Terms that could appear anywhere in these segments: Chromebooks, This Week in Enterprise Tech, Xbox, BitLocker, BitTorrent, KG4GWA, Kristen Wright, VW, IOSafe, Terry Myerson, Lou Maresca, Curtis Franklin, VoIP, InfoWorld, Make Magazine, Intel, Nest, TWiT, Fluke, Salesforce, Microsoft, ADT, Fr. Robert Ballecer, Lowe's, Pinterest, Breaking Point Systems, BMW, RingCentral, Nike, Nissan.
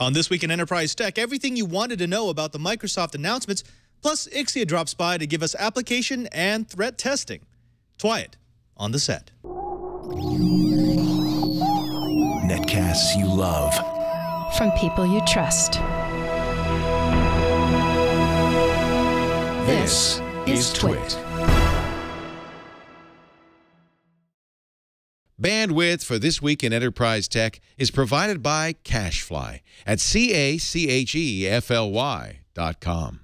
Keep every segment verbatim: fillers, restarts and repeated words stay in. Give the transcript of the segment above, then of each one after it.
On This Week in Enterprise Tech, everything you wanted to know about the Microsoft announcements, plus Ixia drops by to give us application and threat testing. TWiT on the set. Netcasts you love. From people you trust. This is TWiT. Bandwidth for This Week in Enterprise Tech is provided by CacheFly at C A C H E F L Y dot com.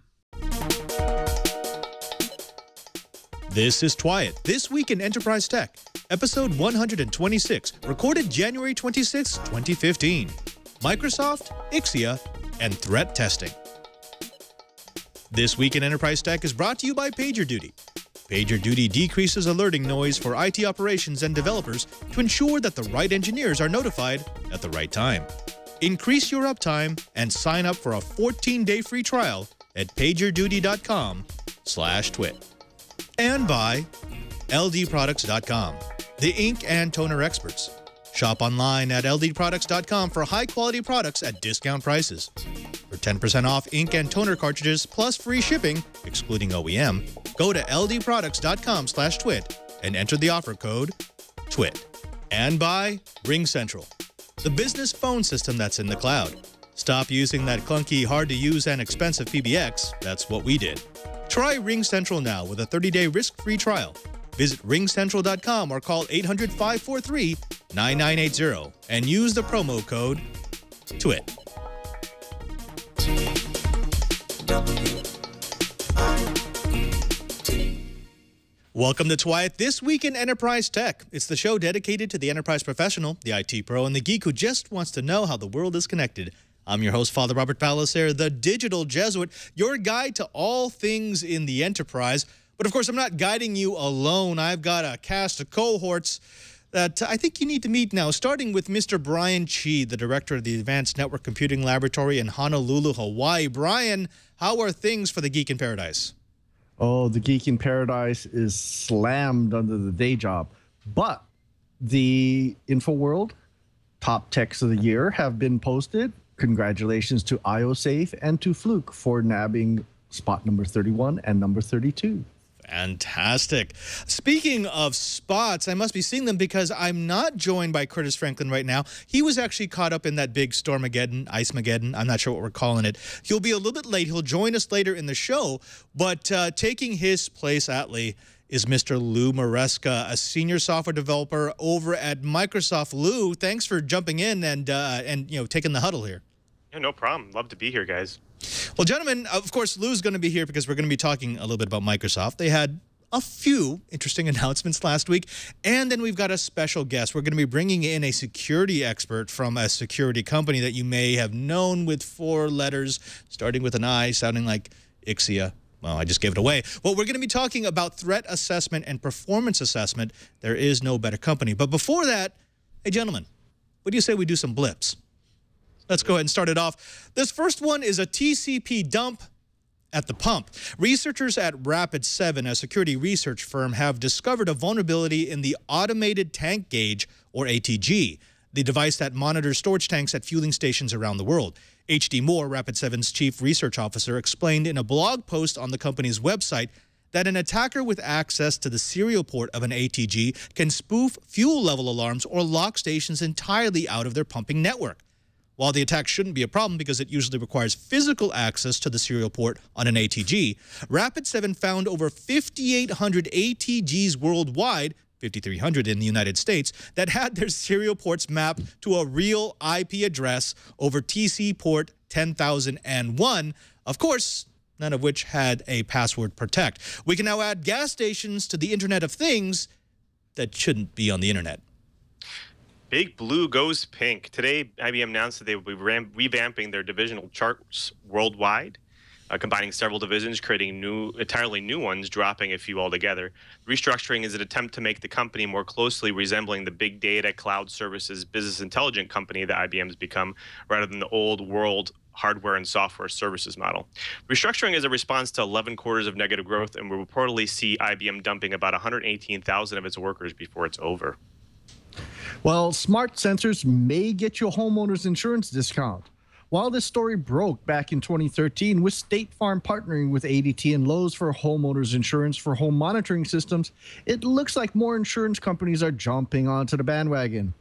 This is TWiT, This Week in Enterprise Tech, episode one hundred twenty-six, recorded January twenty-sixth, twenty fifteen. Microsoft, Ixia, and threat testing. This Week in Enterprise Tech is brought to you by PagerDuty. PagerDuty decreases alerting noise for I T operations and developers to ensure that the right engineers are notified at the right time. Increase your uptime and sign up for a fourteen day free trial at pagerduty dot com slash twit. And by L D Products dot com, the ink and toner experts. Shop online at L D Products dot com for high-quality products at discount prices. For ten percent off ink and toner cartridges plus free shipping, excluding O E M, go to L D Products dot com slash twit and enter the offer code TWIT. And by RingCentral, the business phone system that's in the cloud. Stop using that clunky, hard-to-use, and expensive P B X. That's what we did. Try RingCentral now with a thirty day risk-free trial. Visit ring central dot com or call eight hundred, five four three, nine nine eight zero and use the promo code TWIT. Welcome to TWiT, This Week in Enterprise Tech. It's the show dedicated to the enterprise professional, the I T pro, and the geek who just wants to know how the world is connected. I'm your host, Father Robert Ballecer, the digital Jesuit, your guide to all things in the enterprise. But, of course, I'm not guiding you alone. I've got a cast of cohorts that I think you need to meet now, starting with Mister Brian Chi, the director of the Advanced Network Computing Laboratory in Honolulu, Hawaii. Brian, how are things for the geek in paradise? Oh, the geek in paradise is slammed under the day job. But the InfoWorld top techs of the year have been posted. Congratulations to IOSafe and to Fluke for nabbing spot number thirty-one and number thirty-two. Fantastic. Speaking of spots, I must be seeing them because I'm not joined by Curtis Franklin right now. He was actually caught up in that big Stormageddon, Ice-mageddon. I'm not sure what we're calling it. He'll be a little bit late. He'll join us later in the show. But uh, taking his place, Atlee, is Mister Lou Maresca, a senior software developer over at Microsoft. Lou, thanks for jumping in and, uh, and you know, taking the huddle here. Yeah, no problem. Love to be here, guys. Well, gentlemen, of course, Lou's going to be here because we're going to be talking a little bit about Microsoft. They had a few interesting announcements last week, and then we've got a special guest. We're going to be bringing in a security expert from a security company that you may have known with four letters, starting with an I, sounding like Ixia. Well, I just gave it away. Well, we're going to be talking about threat assessment and performance assessment. There is no better company. But before that, hey, gentlemen, what do you say we do some blips? Let's go ahead and start it off. This first one is a T C P dump at the pump. Researchers at Rapid seven, a security research firm, have discovered a vulnerability in the automated tank gauge, or A T G, the device that monitors storage tanks at fueling stations around the world. H D Moore, Rapid seven's chief research officer, explained in a blog post on the company's website that an attacker with access to the serial port of an A T G can spoof fuel level alarms or lock stations entirely out of their pumping network. While the attack shouldn't be a problem because it usually requires physical access to the serial port on an A T G, Rapid seven found over fifty-eight hundred A T Gs worldwide, fifty-three hundred in the United States, that had their serial ports mapped to a real I P address over T C port ten thousand one, of course, none of which had a password protect. We can now add gas stations to the Internet of Things that shouldn't be on the Internet. Big Blue goes pink. Today, I B M announced that they will be revamping their divisional charts worldwide, uh, combining several divisions, creating new, entirely new ones, dropping a few altogether. Restructuring is an attempt to make the company more closely resembling the big data, cloud services, business intelligence company that I B M's become, rather than the old world hardware and software services model. Restructuring is a response to eleven quarters of negative growth, and will reportedly see I B M dumping about one hundred eighteen thousand of its workers before it's over. Well, smart sensors may get you a homeowner's insurance discount. While this story broke back in twenty thirteen, with State Farm partnering with A D T and Lowe's for homeowners insurance for home monitoring systems, it looks like more insurance companies are jumping onto the bandwagon.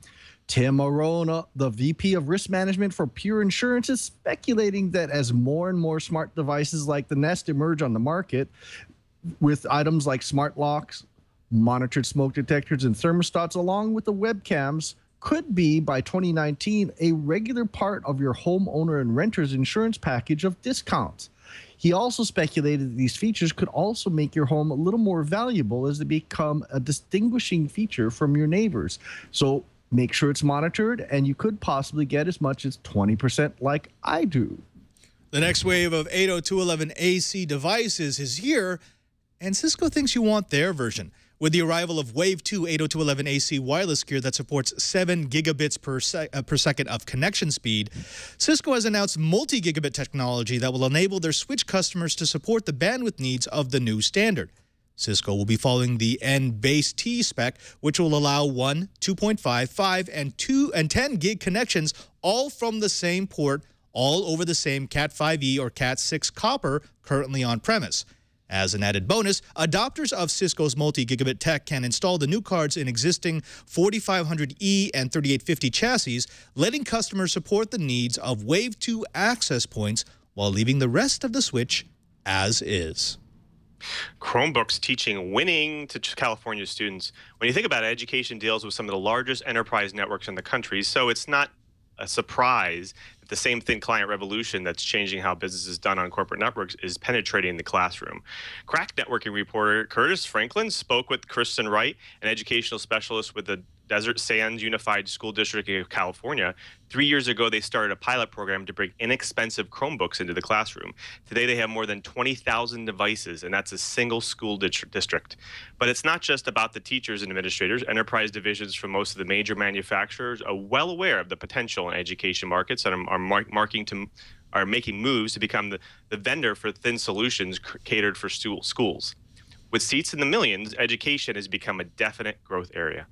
Tim Arona, the V P of Risk Management for Pure Insurance, is speculating that as more and more smart devices like the Nest emerge on the market, with items like smart locks, monitored smoke detectors, and thermostats, along with the webcams, could be, by twenty nineteen, a regular part of your homeowner and renter's insurance package of discounts. He also speculated that these features could also make your home a little more valuable as they become a distinguishing feature from your neighbors. So make sure it's monitored, and you could possibly get as much as twenty percent like I do. The next wave of eight oh two eleven A C devices is here, and Cisco thinks you want their version. With the arrival of Wave two eight oh two eleven A C wireless gear that supports seven gigabits per, se uh, per second of connection speed, Cisco has announced multi-gigabit technology that will enable their switch customers to support the bandwidth needs of the new standard. Cisco will be following the N base T spec, which will allow one, two point five, five, and two and ten gig connections all from the same port, all over the same Cat five E or Cat six copper currently on-premise. As an added bonus, adopters of Cisco's multi-gigabit tech can install the new cards in existing forty-five hundred E and thirty-eight fifty chassis, letting customers support the needs of Wave two access points while leaving the rest of the switch as is. Chromebooks teaching winning to California students. When you think about it, education deals with some of the largest enterprise networks in the country, so it's not a surprise that the same thin client revolution that's changing how business is done on corporate networks is penetrating the classroom. Crack networking reporter Curtis Franklin spoke with Kristen Wright, an educational specialist with the Desert Sands Unified School District of California. Three years ago, they started a pilot program to bring inexpensive Chromebooks into the classroom. Today, they have more than twenty thousand devices, and that's a single school district. But it's not just about the teachers and administrators. Enterprise divisions from most of the major manufacturers are well aware of the potential in education markets and are, mar marking to, are making moves to become the, the vendor for thin solutions catered for schools. With seats in the millions, education has become a definite growth area.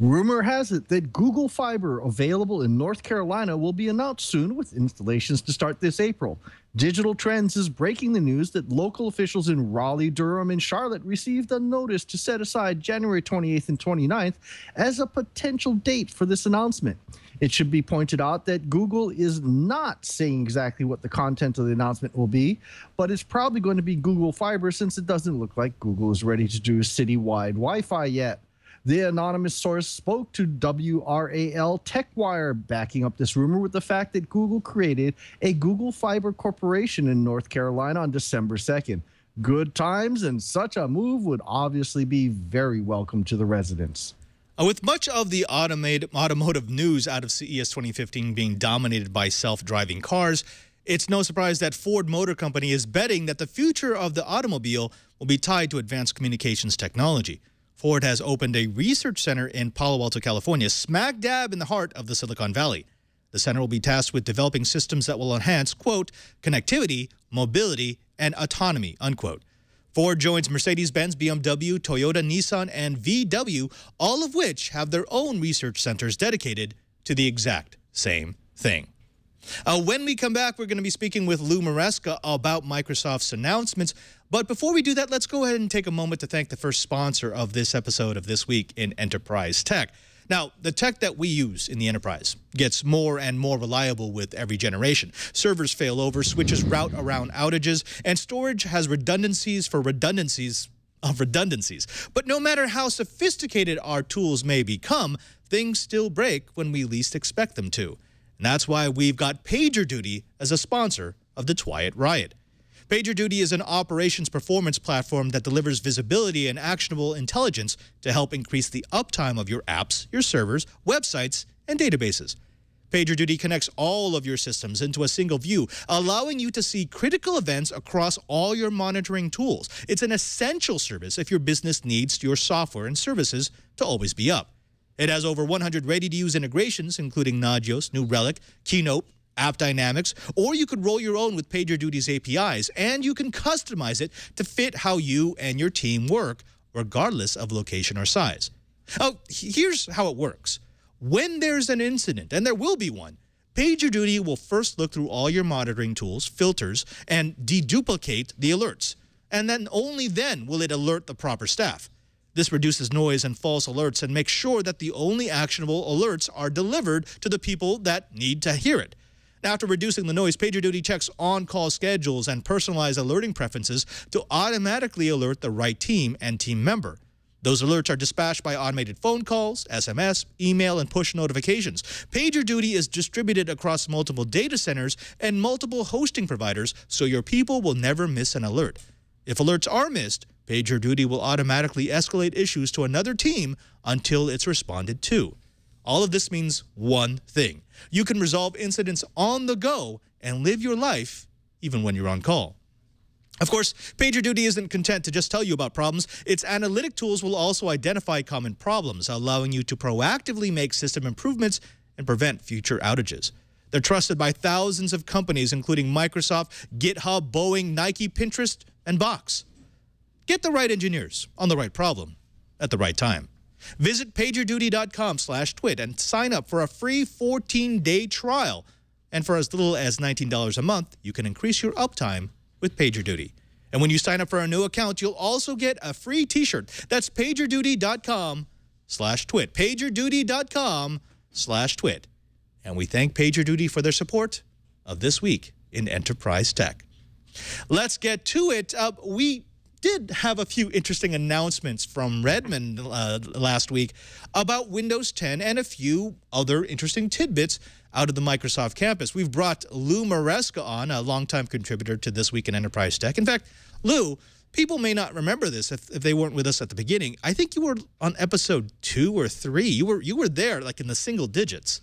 Rumor has it that Google Fiber, available in North Carolina, will be announced soon with installations to start this April. Digital Trends is breaking the news that local officials in Raleigh, Durham, and Charlotte received a notice to set aside January twenty-eighth and twenty-ninth as a potential date for this announcement. It should be pointed out that Google is not saying exactly what the content of the announcement will be, but it's probably going to be Google Fiber since it doesn't look like Google is ready to do citywide Wi-Fi yet. The anonymous source spoke to W R A L TechWire, backing up this rumor with the fact that Google created a Google Fiber Corporation in North Carolina on December second. Good times, and such a move would obviously be very welcome to the residents. With much of the automotive news out of C E S twenty fifteen being dominated by self-driving cars, it's no surprise that Ford Motor Company is betting that the future of the automobile will be tied to advanced communications technology. Ford has opened a research center in Palo Alto, California, smack dab in the heart of the Silicon Valley. The center will be tasked with developing systems that will enhance, quote, connectivity, mobility, and autonomy, unquote. Ford joins Mercedes-Benz, B M W, Toyota, Nissan, and V W, all of which have their own research centers dedicated to the exact same thing. Uh, when we come back, we're going to be speaking with Lou Maresca about Microsoft's announcements. But before we do that, let's go ahead and take a moment to thank the first sponsor of this episode of This Week in Enterprise Tech. Now, the tech that we use in the enterprise gets more and more reliable with every generation. Servers fail over, switches route around outages, and storage has redundancies for redundancies of redundancies. But no matter how sophisticated our tools may become, things still break when we least expect them to. And that's why we've got PagerDuty as a sponsor of the TWiT Riot. PagerDuty is an operations performance platform that delivers visibility and actionable intelligence to help increase the uptime of your apps, your servers, websites, and databases. PagerDuty connects all of your systems into a single view, allowing you to see critical events across all your monitoring tools. It's an essential service if your business needs your software and services to always be up. It has over one hundred ready-to-use integrations, including Nagios, New Relic, Keynote, AppDynamics, or you could roll your own with PagerDuty's A P Is, and you can customize it to fit how you and your team work, regardless of location or size. Oh, here's how it works. When there's an incident, and there will be one, PagerDuty will first look through all your monitoring tools, filters, and deduplicate the alerts. And then only then will it alert the proper staff. This reduces noise and false alerts and makes sure that the only actionable alerts are delivered to the people that need to hear it. Now, after reducing the noise, PagerDuty checks on-call schedules and personalized alerting preferences to automatically alert the right team and team member. Those alerts are dispatched by automated phone calls, S M S, email, and push notifications. PagerDuty is distributed across multiple data centers and multiple hosting providers, so your people will never miss an alert. If alerts are missed, PagerDuty will automatically escalate issues to another team until it's responded to. All of this means one thing. You can resolve incidents on the go and live your life even when you're on call. Of course, PagerDuty isn't content to just tell you about problems. Its analytic tools will also identify common problems, allowing you to proactively make system improvements and prevent future outages. They're trusted by thousands of companies, including Microsoft, GitHub, Boeing, Nike, Pinterest, and Box. Get the right engineers on the right problem at the right time. Visit PagerDuty dot com slash twit and sign up for a free fourteen day trial. And for as little as nineteen dollars a month, you can increase your uptime with PagerDuty. And when you sign up for a new account, you'll also get a free T-shirt. That's PagerDuty dot com slash twit. PagerDuty dot com slash twit. And we thank PagerDuty for their support of This Week in Enterprise Tech. Let's get to it. Uh, we... did have a few interesting announcements from Redmond uh, last week about Windows ten and a few other interesting tidbits out of the Microsoft campus. We've brought Lou Maresca on, a longtime contributor to This Week in Enterprise Tech. In fact, Lou, people may not remember this if, if they weren't with us at the beginning. I think you were on episode two or three. You were you were there like in the single digits.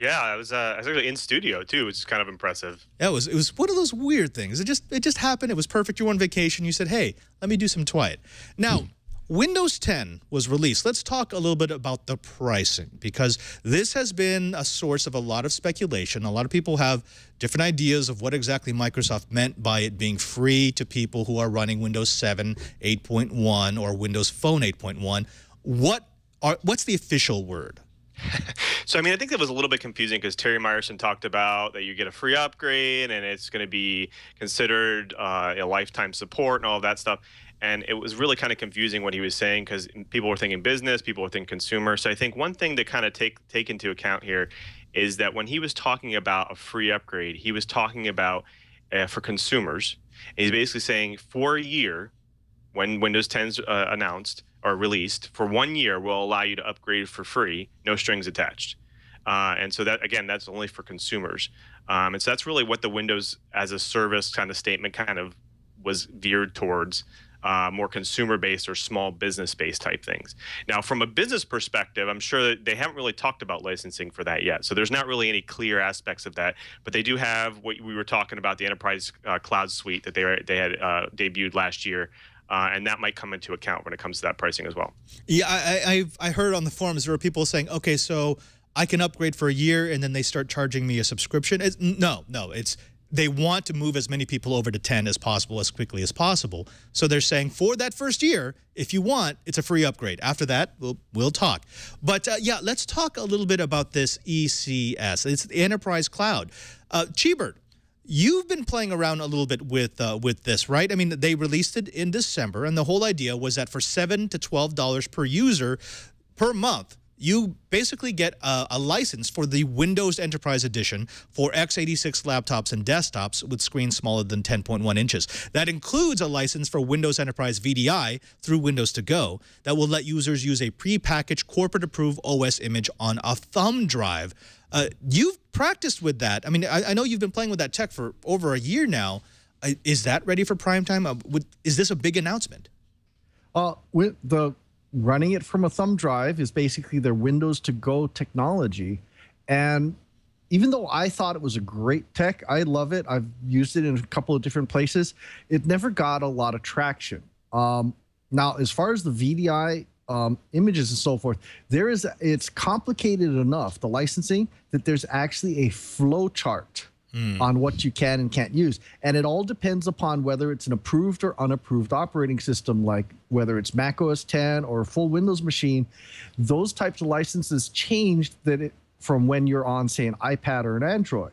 Yeah, I was. Uh, I was actually in studio too, which is kind of impressive. Yeah, it was. It was one of those weird things. It just. It just happened. It was perfect. You were on vacation. You said, "Hey, let me do some TWiT." Now, hmm. Windows ten was released. Let's talk a little bit about the pricing, because this has been a source of a lot of speculation. A lot of people have different ideas of what exactly Microsoft meant by it being free to people who are running Windows seven, eight point one, or Windows Phone eight point one. What are? What's the official word? So, I mean, I think that was a little bit confusing because Terry Myerson talked about that you get a free upgrade and it's going to be considered uh, a lifetime support and all of that stuff. And it was really kind of confusing what he was saying because people were thinking business, people were thinking consumer. So I think one thing to kind of take, take into account here is that when he was talking about a free upgrade, he was talking about uh, for consumers. And he's basically saying for a year, when Windows ten's uh, announced, or released, for one year will allow you to upgrade for free, no strings attached. Uh, and so that, again, that's only for consumers. Um, and so that's really what the Windows as a service kind of statement kind of was veered towards, uh, more consumer-based or small business-based type things. Now, from a business perspective, I'm sure that they haven't really talked about licensing for that yet. So there's not really any clear aspects of that, but they do have what we were talking about, the Enterprise uh, Cloud Suite that they, they had uh, debuted last year. Uh, and that might come into account when it comes to that pricing as well. Yeah, I, I've, I heard on the forums there were people saying, okay, so I can upgrade for a year and then they start charging me a subscription. It's, no, no, it's they want to move as many people over to ten as possible as quickly as possible. So they're saying for that first year, if you want, it's a free upgrade. After that, we'll, we'll talk. But uh, yeah, let's talk a little bit about this E C S. It's the Enterprise Cloud. Uh, Chebert, you've been playing around a little bit with uh, with this, right? I mean, they released it in December, and the whole idea was that for seven to twelve dollars per user per month, you basically get a, a license for the Windows Enterprise Edition for x eighty-six laptops and desktops with screens smaller than ten point one inches. That includes a license for Windows Enterprise V D I through Windows to Go that will let users use a prepackaged corporate-approved O S image on a thumb drive. Uh, you've practiced with that. I mean, I, I know you've been playing with that tech for over a year now. I, is that ready for prime time? Uh, would, is this a big announcement? Uh, with the running it from a thumb drive is basically their Windows to Go technology. And even though I thought it was a great tech, I love it. I've used it in a couple of different places. It never got a lot of traction. Um, now, as far as the V D I Um, images and so forth, there is it's complicated enough, the licensing, that there's actually a flow chart mm. on what you can and can't use. And it all depends upon whether it's an approved or unapproved operating system, like whether it's Mac O S ten or a full Windows machine. Those types of licenses changed that it from when you're on, say, an iPad or an Android.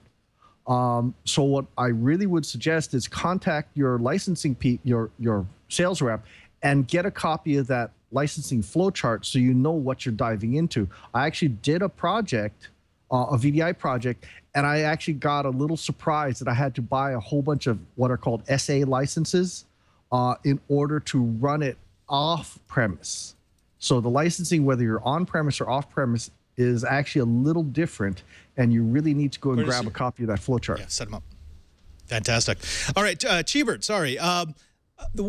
Um, so what I really would suggest is contact your licensing, pe your, your sales rep, and get a copy of that licensing flowchart so you know what you're diving into. I actually did a project, uh, a V D I project, and I actually got a little surprised that I had to buy a whole bunch of what are called S A licenses uh, in order to run it off-premise. So the licensing, whether you're on-premise or off-premise, is actually a little different, and you really need to go and grab a copy of that flowchart. Yeah, set them up. Fantastic. All right, uh, Chebert, sorry. Um, the,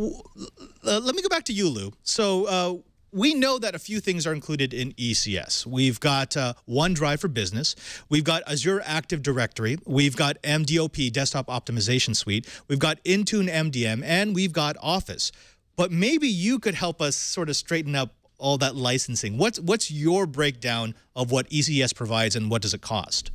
uh, let me go back to you, Lou. So uh, we know that a few things are included in E C S. We've got uh, OneDrive for Business. We've got Azure Active Directory. We've got M D O P, Desktop Optimization Suite. We've got Intune M D M, and we've got Office. But maybe you could help us sort of straighten up all that licensing. What's what's your breakdown of what E C S provides and what does it cost?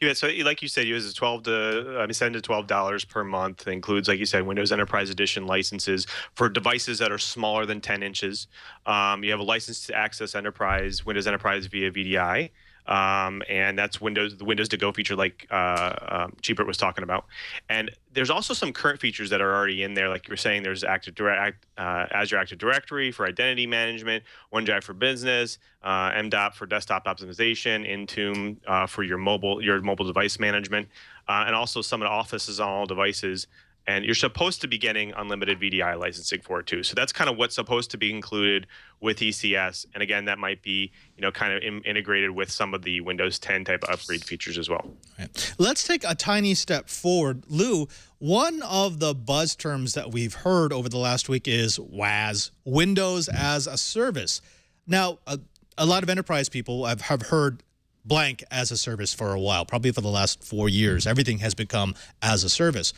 Yeah, so like you said, it was twelve to um, seven to twelve dollars per month. It includes, like you said, Windows Enterprise Edition licenses for devices that are smaller than ten inches. Um, you have a license to access Enterprise Windows Enterprise via V D I, um, and that's Windows the Windows to Go feature, like uh, uh, Chebert was talking about. And there's also some current features that are already in there, like you were saying. There's Active Direct, uh, Azure Active Directory for identity management, OneDrive for Business, uh, M D O P for desktop optimization, Intune uh, for your mobile your mobile device management, uh, and also some of the Offices on all devices. And you're supposed to be getting unlimited V D I licensing for it too. So that's kind of what's supposed to be included with E C S. And again, that might be, you know, kind of in integrated with some of the Windows ten type upgrade features as well. Right. Let's take a tiny step forward. Lou, one of the buzz terms that we've heard over the last week is WaaS, Windows as a Service. Now, a, a lot of enterprise people have, have heard blank as a service for a while, probably for the last four years. Everything has become as a service.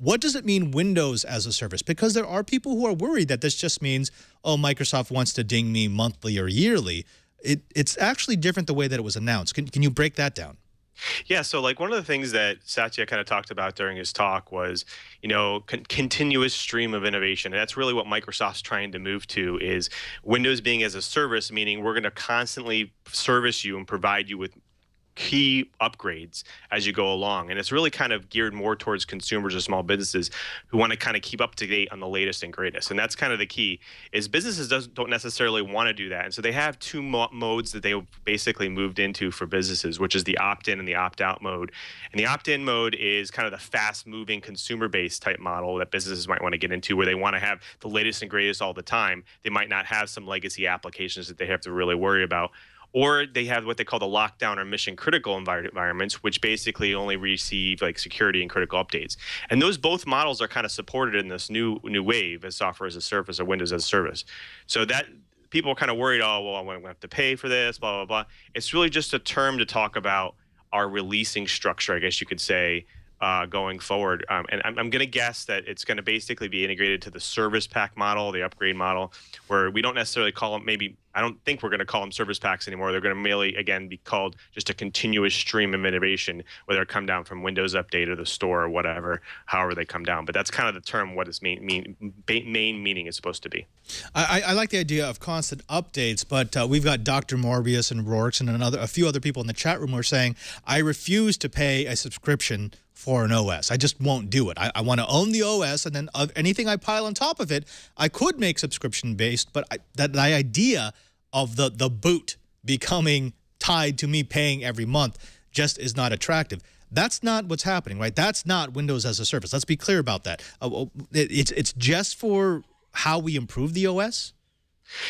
What does it mean, Windows as a service? Because there are people who are worried that this just means, oh, Microsoft wants to ding me monthly or yearly. It, it's actually different the way that it was announced. Can, can you break that down? Yeah, so like one of the things that Satya kind of talked about during his talk was, you know, con continuous stream of innovation. And that's really what Microsoft's trying to move to, is Windows being as a service, meaning we're going to constantly service you and provide you with key upgrades as you go along. And it's really kind of geared more towards consumers or small businesses who want to kind of keep up to date on the latest and greatest. And that's kind of the key, is businesses doesn't, don't necessarily want to do that. And so they have two mo modes that they basically moved into for businesses, which is the opt-in and the opt-out mode. And the opt-in mode is kind of the fast-moving consumer-based type model that businesses might want to get into, where they want to have the latest and greatest all the time. They might not have some legacy applications that they have to really worry about. Or they have what they call the lockdown or mission critical environments, which basically only receive like security and critical updates. And those both models are kind of supported in this new new wave as software as a service or Windows as a service. So that people are kind of worried, oh, well, I'm going to have to pay for this, blah, blah, blah. It's really just a term to talk about our releasing structure, I guess you could say, uh, going forward. Um, and I'm, I'm going to guess that it's going to basically be integrated to the service pack model, the upgrade model, where we don't necessarily call them maybe – I don't think we're going to call them service packs anymore. They're going to mainly, again, be called just a continuous stream of innovation, whether it come down from Windows Update or the store or whatever, however they come down. But that's kind of the term, what its main, mean, main meaning is supposed to be. I, I like the idea of constant updates, but uh, we've got Doctor Morbius and Rorx and another, a few other people in the chat room who are saying, I refuse to pay a subscription for an O S. I just won't do it. I, I want to own the O S, and then of anything I pile on top of it, I could make subscription-based, but I, that, that idea of the, the boot becoming tied to me paying every month just is not attractive. That's not what's happening, right? That's not Windows as a service. Let's be clear about that. Uh, it, it's, it's just for how we improve the O S?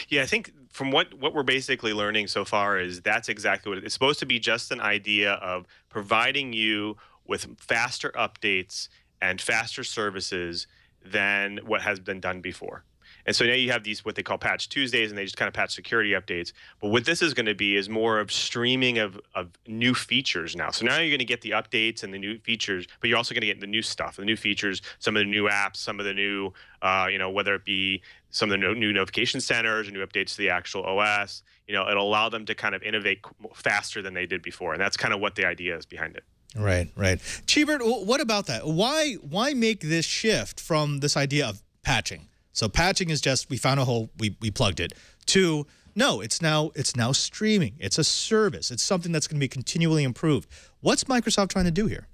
Yeah, I think from what, what we're basically learning so far is that's exactly what it, it's supposed to be, just an idea of providing you with faster updates and faster services than what has been done before. And so now you have these what they call Patch Tuesdays, and they just kind of patch security updates. But what this is going to be is more of streaming of, of new features now. So now you're going to get the updates and the new features, but you're also going to get the new stuff, the new features, some of the new apps, some of the new, uh, you know, whether it be some of the new notification centers or new updates to the actual O S. You know, it'll allow them to kind of innovate faster than they did before. And that's kind of what the idea is behind it. Right, right. Chebert, what about that? Why, why make this shift from this idea of patching? So patching is just we found a hole, we, we plugged it, to No, it's now it's now streaming. It's a service. It's something that's going to be continually improved. What's Microsoft trying to do here?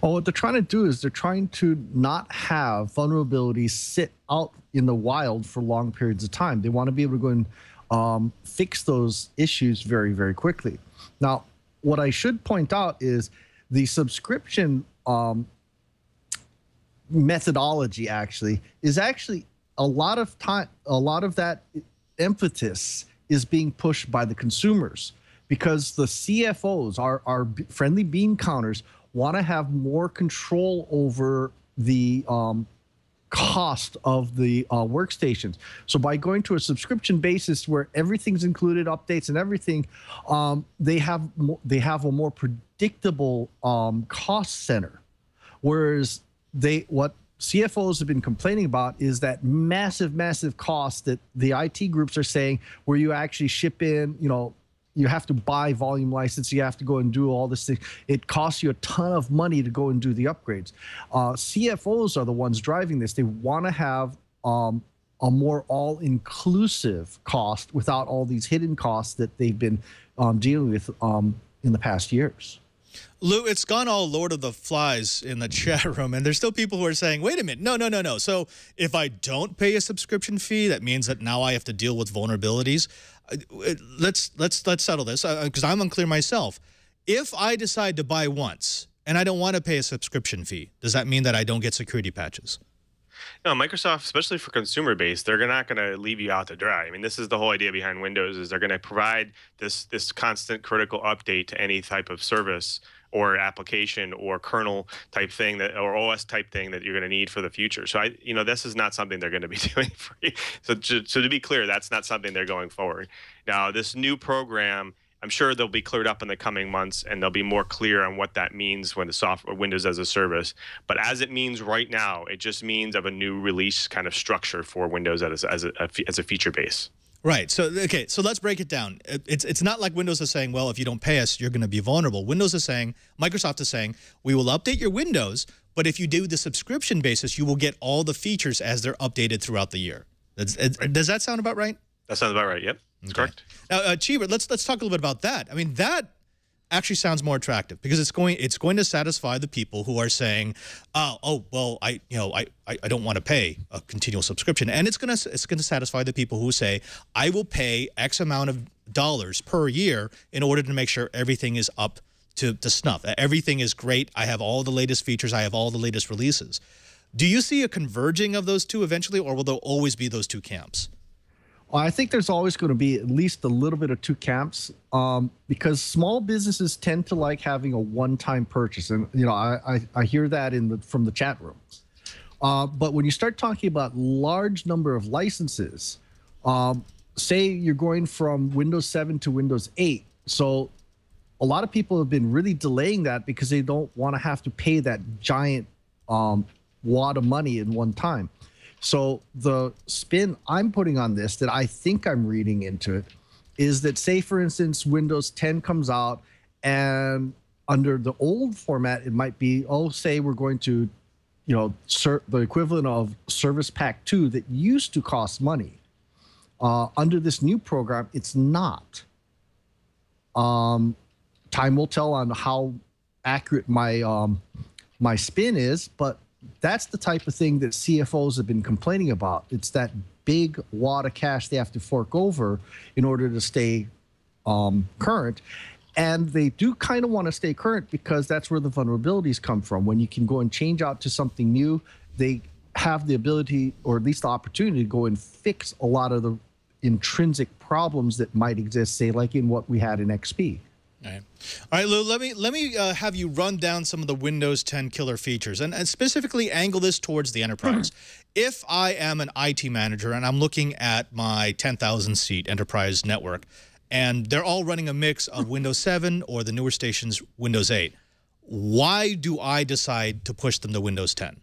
Well, what they're trying to do is they're trying to not have vulnerabilities sit out in the wild for long periods of time. They want to be able to go and um, fix those issues very, very quickly. Now, what I should point out is the subscription um, methodology actually is actually a lot of time, a lot of that impetus is being pushed by the consumers, because the C F Os, our, our friendly bean counters, want to have more control over the um, cost of the uh, workstations. So by going to a subscription basis where everything's included, updates and everything, um, they have they have a more predictable um, cost center. Whereas they what C F Os have been complaining about is that massive, massive cost that the I T groups are saying, where you actually ship in, you know. You have to buy volume license. You have to go and do all this thing. It costs you a ton of money to go and do the upgrades. Uh, C F Os are the ones driving this. They want to have um, a more all-inclusive cost without all these hidden costs that they've been um, dealing with um, in the past years. Lou, it's gone all Lord of the Flies in the chat room, and there's still people who are saying, wait a minute, no, no, no, no. So if I don't pay a subscription fee, that means that now I have to deal with vulnerabilities. Let's let's let's settle this, because uh, I'm unclear myself. If I decide to buy once and I don't want to pay a subscription fee, does that mean that I don't get security patches? No, Microsoft, especially for consumer base, they're not going to leave you out to dry. I mean, this is the whole idea behind Windows, is they're going to provide this this constant critical update to any type of service or application or kernel type thing that, or O S type thing that you're going to need for the future. So, I, you know, this is not something they're going to be doing for you. So, to, so to be clear, that's not something they're going forward. Now, this new program, I'm sure they'll be cleared up in the coming months, and they'll be more clear on what that means when the software Windows as a service. But as it means right now, it just means of a new release kind of structure for Windows as a, as a, as a feature base. Right. So, okay, so let's break it down. It's, it's not like Windows is saying, well, if you don't pay us, you're going to be vulnerable. Windows is saying, Microsoft is saying, we will update your Windows, but if you do the subscription basis, you will get all the features as they're updated throughout the year. That's, right. Does that sound about right? That sounds about right, yep. That's okay. Correct. Now, uh, Chebert, let's, let's talk a little bit about that. I mean, that actually sounds more attractive, because it's going it's going to satisfy the people who are saying, oh, oh well, I you know I I don't want to pay a continual subscription, and it's gonna it's gonna satisfy the people who say, I will pay X amount of dollars per year in order to make sure everything is up to to snuff, everything is great, I have all the latest features, I have all the latest releases. Do you see a converging of those two eventually, or will there always be those two camps? I think there's always going to be at least a little bit of two camps, um, because small businesses tend to like having a one-time purchase. And, you know, I, I, I hear that in the, from the chat room. Uh, but when you start talking about large number of licenses, um, say you're going from Windows seven to Windows eight. So a lot of people have been really delaying that because they don't want to have to pay that giant um, wad of money in one time. So the spin I'm putting on this, that I think I'm reading into it, is that, say, for instance, Windows ten comes out, and under the old format, it might be, oh, say we're going to, you know, ser the equivalent of Service Pack two that used to cost money. Uh, under this new program, it's not. Um, time will tell on how accurate my, um, my spin is, but that's the type of thing that C F Os have been complaining about. It's that big wad of cash they have to fork over in order to stay um, current. And they do kind of want to stay current, because that's where the vulnerabilities come from. When you can go and change out to something new, they have the ability, or at least the opportunity, to go and fix a lot of the intrinsic problems that might exist, say, like in what we had in X P. All right. All right, Lou, let me, let me uh, have you run down some of the Windows ten killer features, and, and specifically angle this towards the enterprise. If I am an I T manager and I'm looking at my ten thousand seat enterprise network, and they're all running a mix of Windows seven or the newer stations, Windows eight, why do I decide to push them to Windows ten?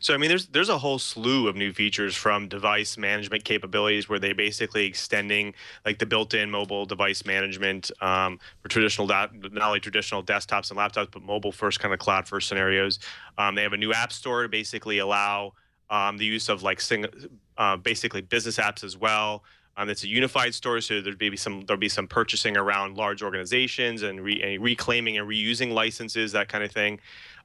So, I mean, there's there's a whole slew of new features, from device management capabilities, where they basically extending like the built-in mobile device management um, for traditional, not only traditional desktops and laptops, but mobile first, kind of cloud first scenarios. Um, they have a new app store to basically allow um, the use of like sing uh, basically business apps as well. Um, it's a unified store, so there'd be some there'll be some purchasing around large organizations and, re, and reclaiming and reusing licenses, that kind of thing.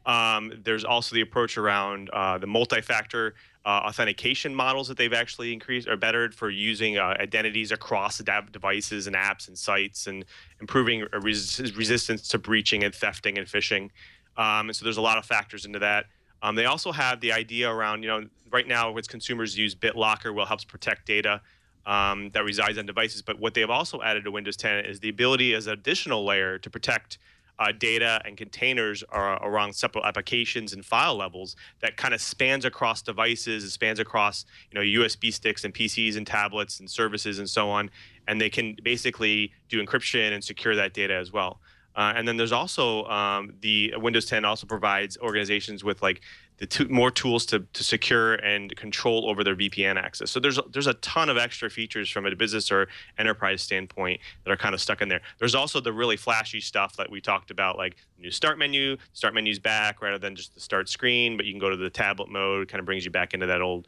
Um, there's also the approach around uh, the multi-factor uh, authentication models that they've actually increased or bettered for using uh, identities across devices and apps and sites, and improving res resistance to breaching and thefting and phishing. Um, and so there's a lot of factors into that. Um, they also have the idea around, you know, right now as consumers use BitLocker, well, helps protect data um, that resides on devices. But what they've also added to Windows ten is the ability as an additional layer to protect Uh, data and containers are around separate applications and file levels that kind of spans across devices, it spans across, you know, U S B sticks and P Cs and tablets and services and so on. And they can basically do encryption and secure that data as well. Uh, and then there's also um, the Windows ten also provides organizations with like the two, more tools to, to secure and control over their V P N access. So there's there's a ton of extra features from a business or enterprise standpoint that are kind of stuck in there. There's also the really flashy stuff that we talked about, like new start menu. Start menu's back rather than just the start screen, but you can go to the tablet mode. It kind of brings you back into that old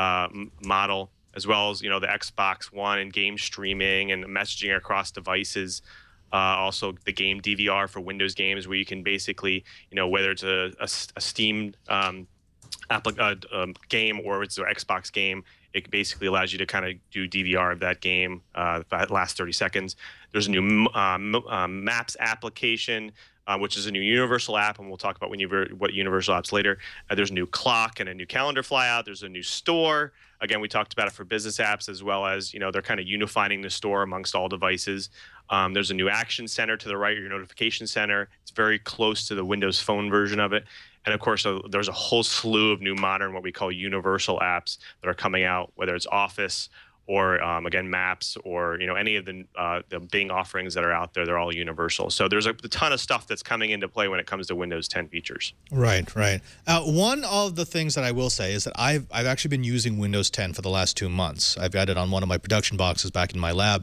uh, model, as well as, you know, the Xbox One and game streaming and messaging across devices. Uh, also, the game D V R for Windows games, where you can basically, you know, whether it's a, a, a Steam um, uh, um, game or it's an Xbox game, it basically allows you to kind of do D V R of that game, uh, that last thirty seconds. There's a new um, uh, Maps application, uh, which is a new universal app, and we'll talk about when you what universal apps later. Uh, there's a new clock and a new calendar flyout. There's a new store. Again, we talked about it for business apps, as well as, you know, they're kind of unifying the store amongst all devices. Um, there's a new action center to the right, your notification center. It's very close to the Windows Phone version of it. And of course, uh, there's a whole slew of new modern, what we call universal apps that are coming out, whether it's Office or, um, again, Maps or, you know, any of the, uh, the Bing offerings that are out there. They're all universal. So there's a, a ton of stuff that's coming into play when it comes to Windows ten features. Right, right. Uh, one of the things that I will say is that I've, I've actually been using Windows ten for the last two months. I've got it on one of my production boxes back in my lab.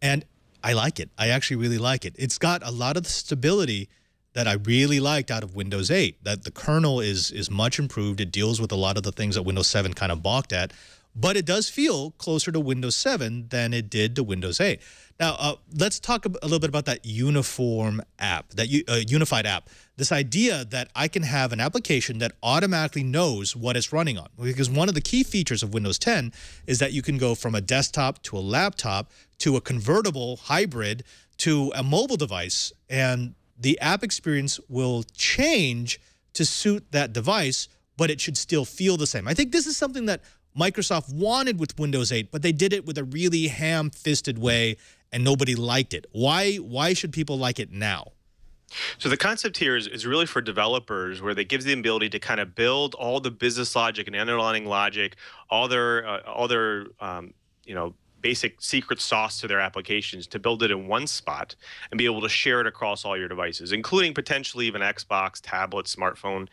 And I like it. I actually really like it. It's got a lot of the stability that I really liked out of Windows eight, that the kernel is is much improved. It deals with a lot of the things that Windows seven kind of balked at, but it does feel closer to Windows seven than it did to Windows eight. Now, uh, let's talk a little bit about that uniform app, that uh, unified app, this idea that I can have an application that automatically knows what it's running on. Because one of the key features of Windows ten is that you can go from a desktop to a laptop to a convertible hybrid to a mobile device, and the app experience will change to suit that device, but it should still feel the same. I think this is something that Microsoft wanted with Windows eight, but they did it with a really ham-fisted way, and nobody liked it. Why, why should people like it now? So the concept here is, is really for developers, where they gives the ability to kind of build all the business logic and underlying logic, all their, uh, all their um, you know, basic secret sauce to their applications, to build it in one spot and be able to share it across all your devices, including potentially even Xbox, tablet, smartphone.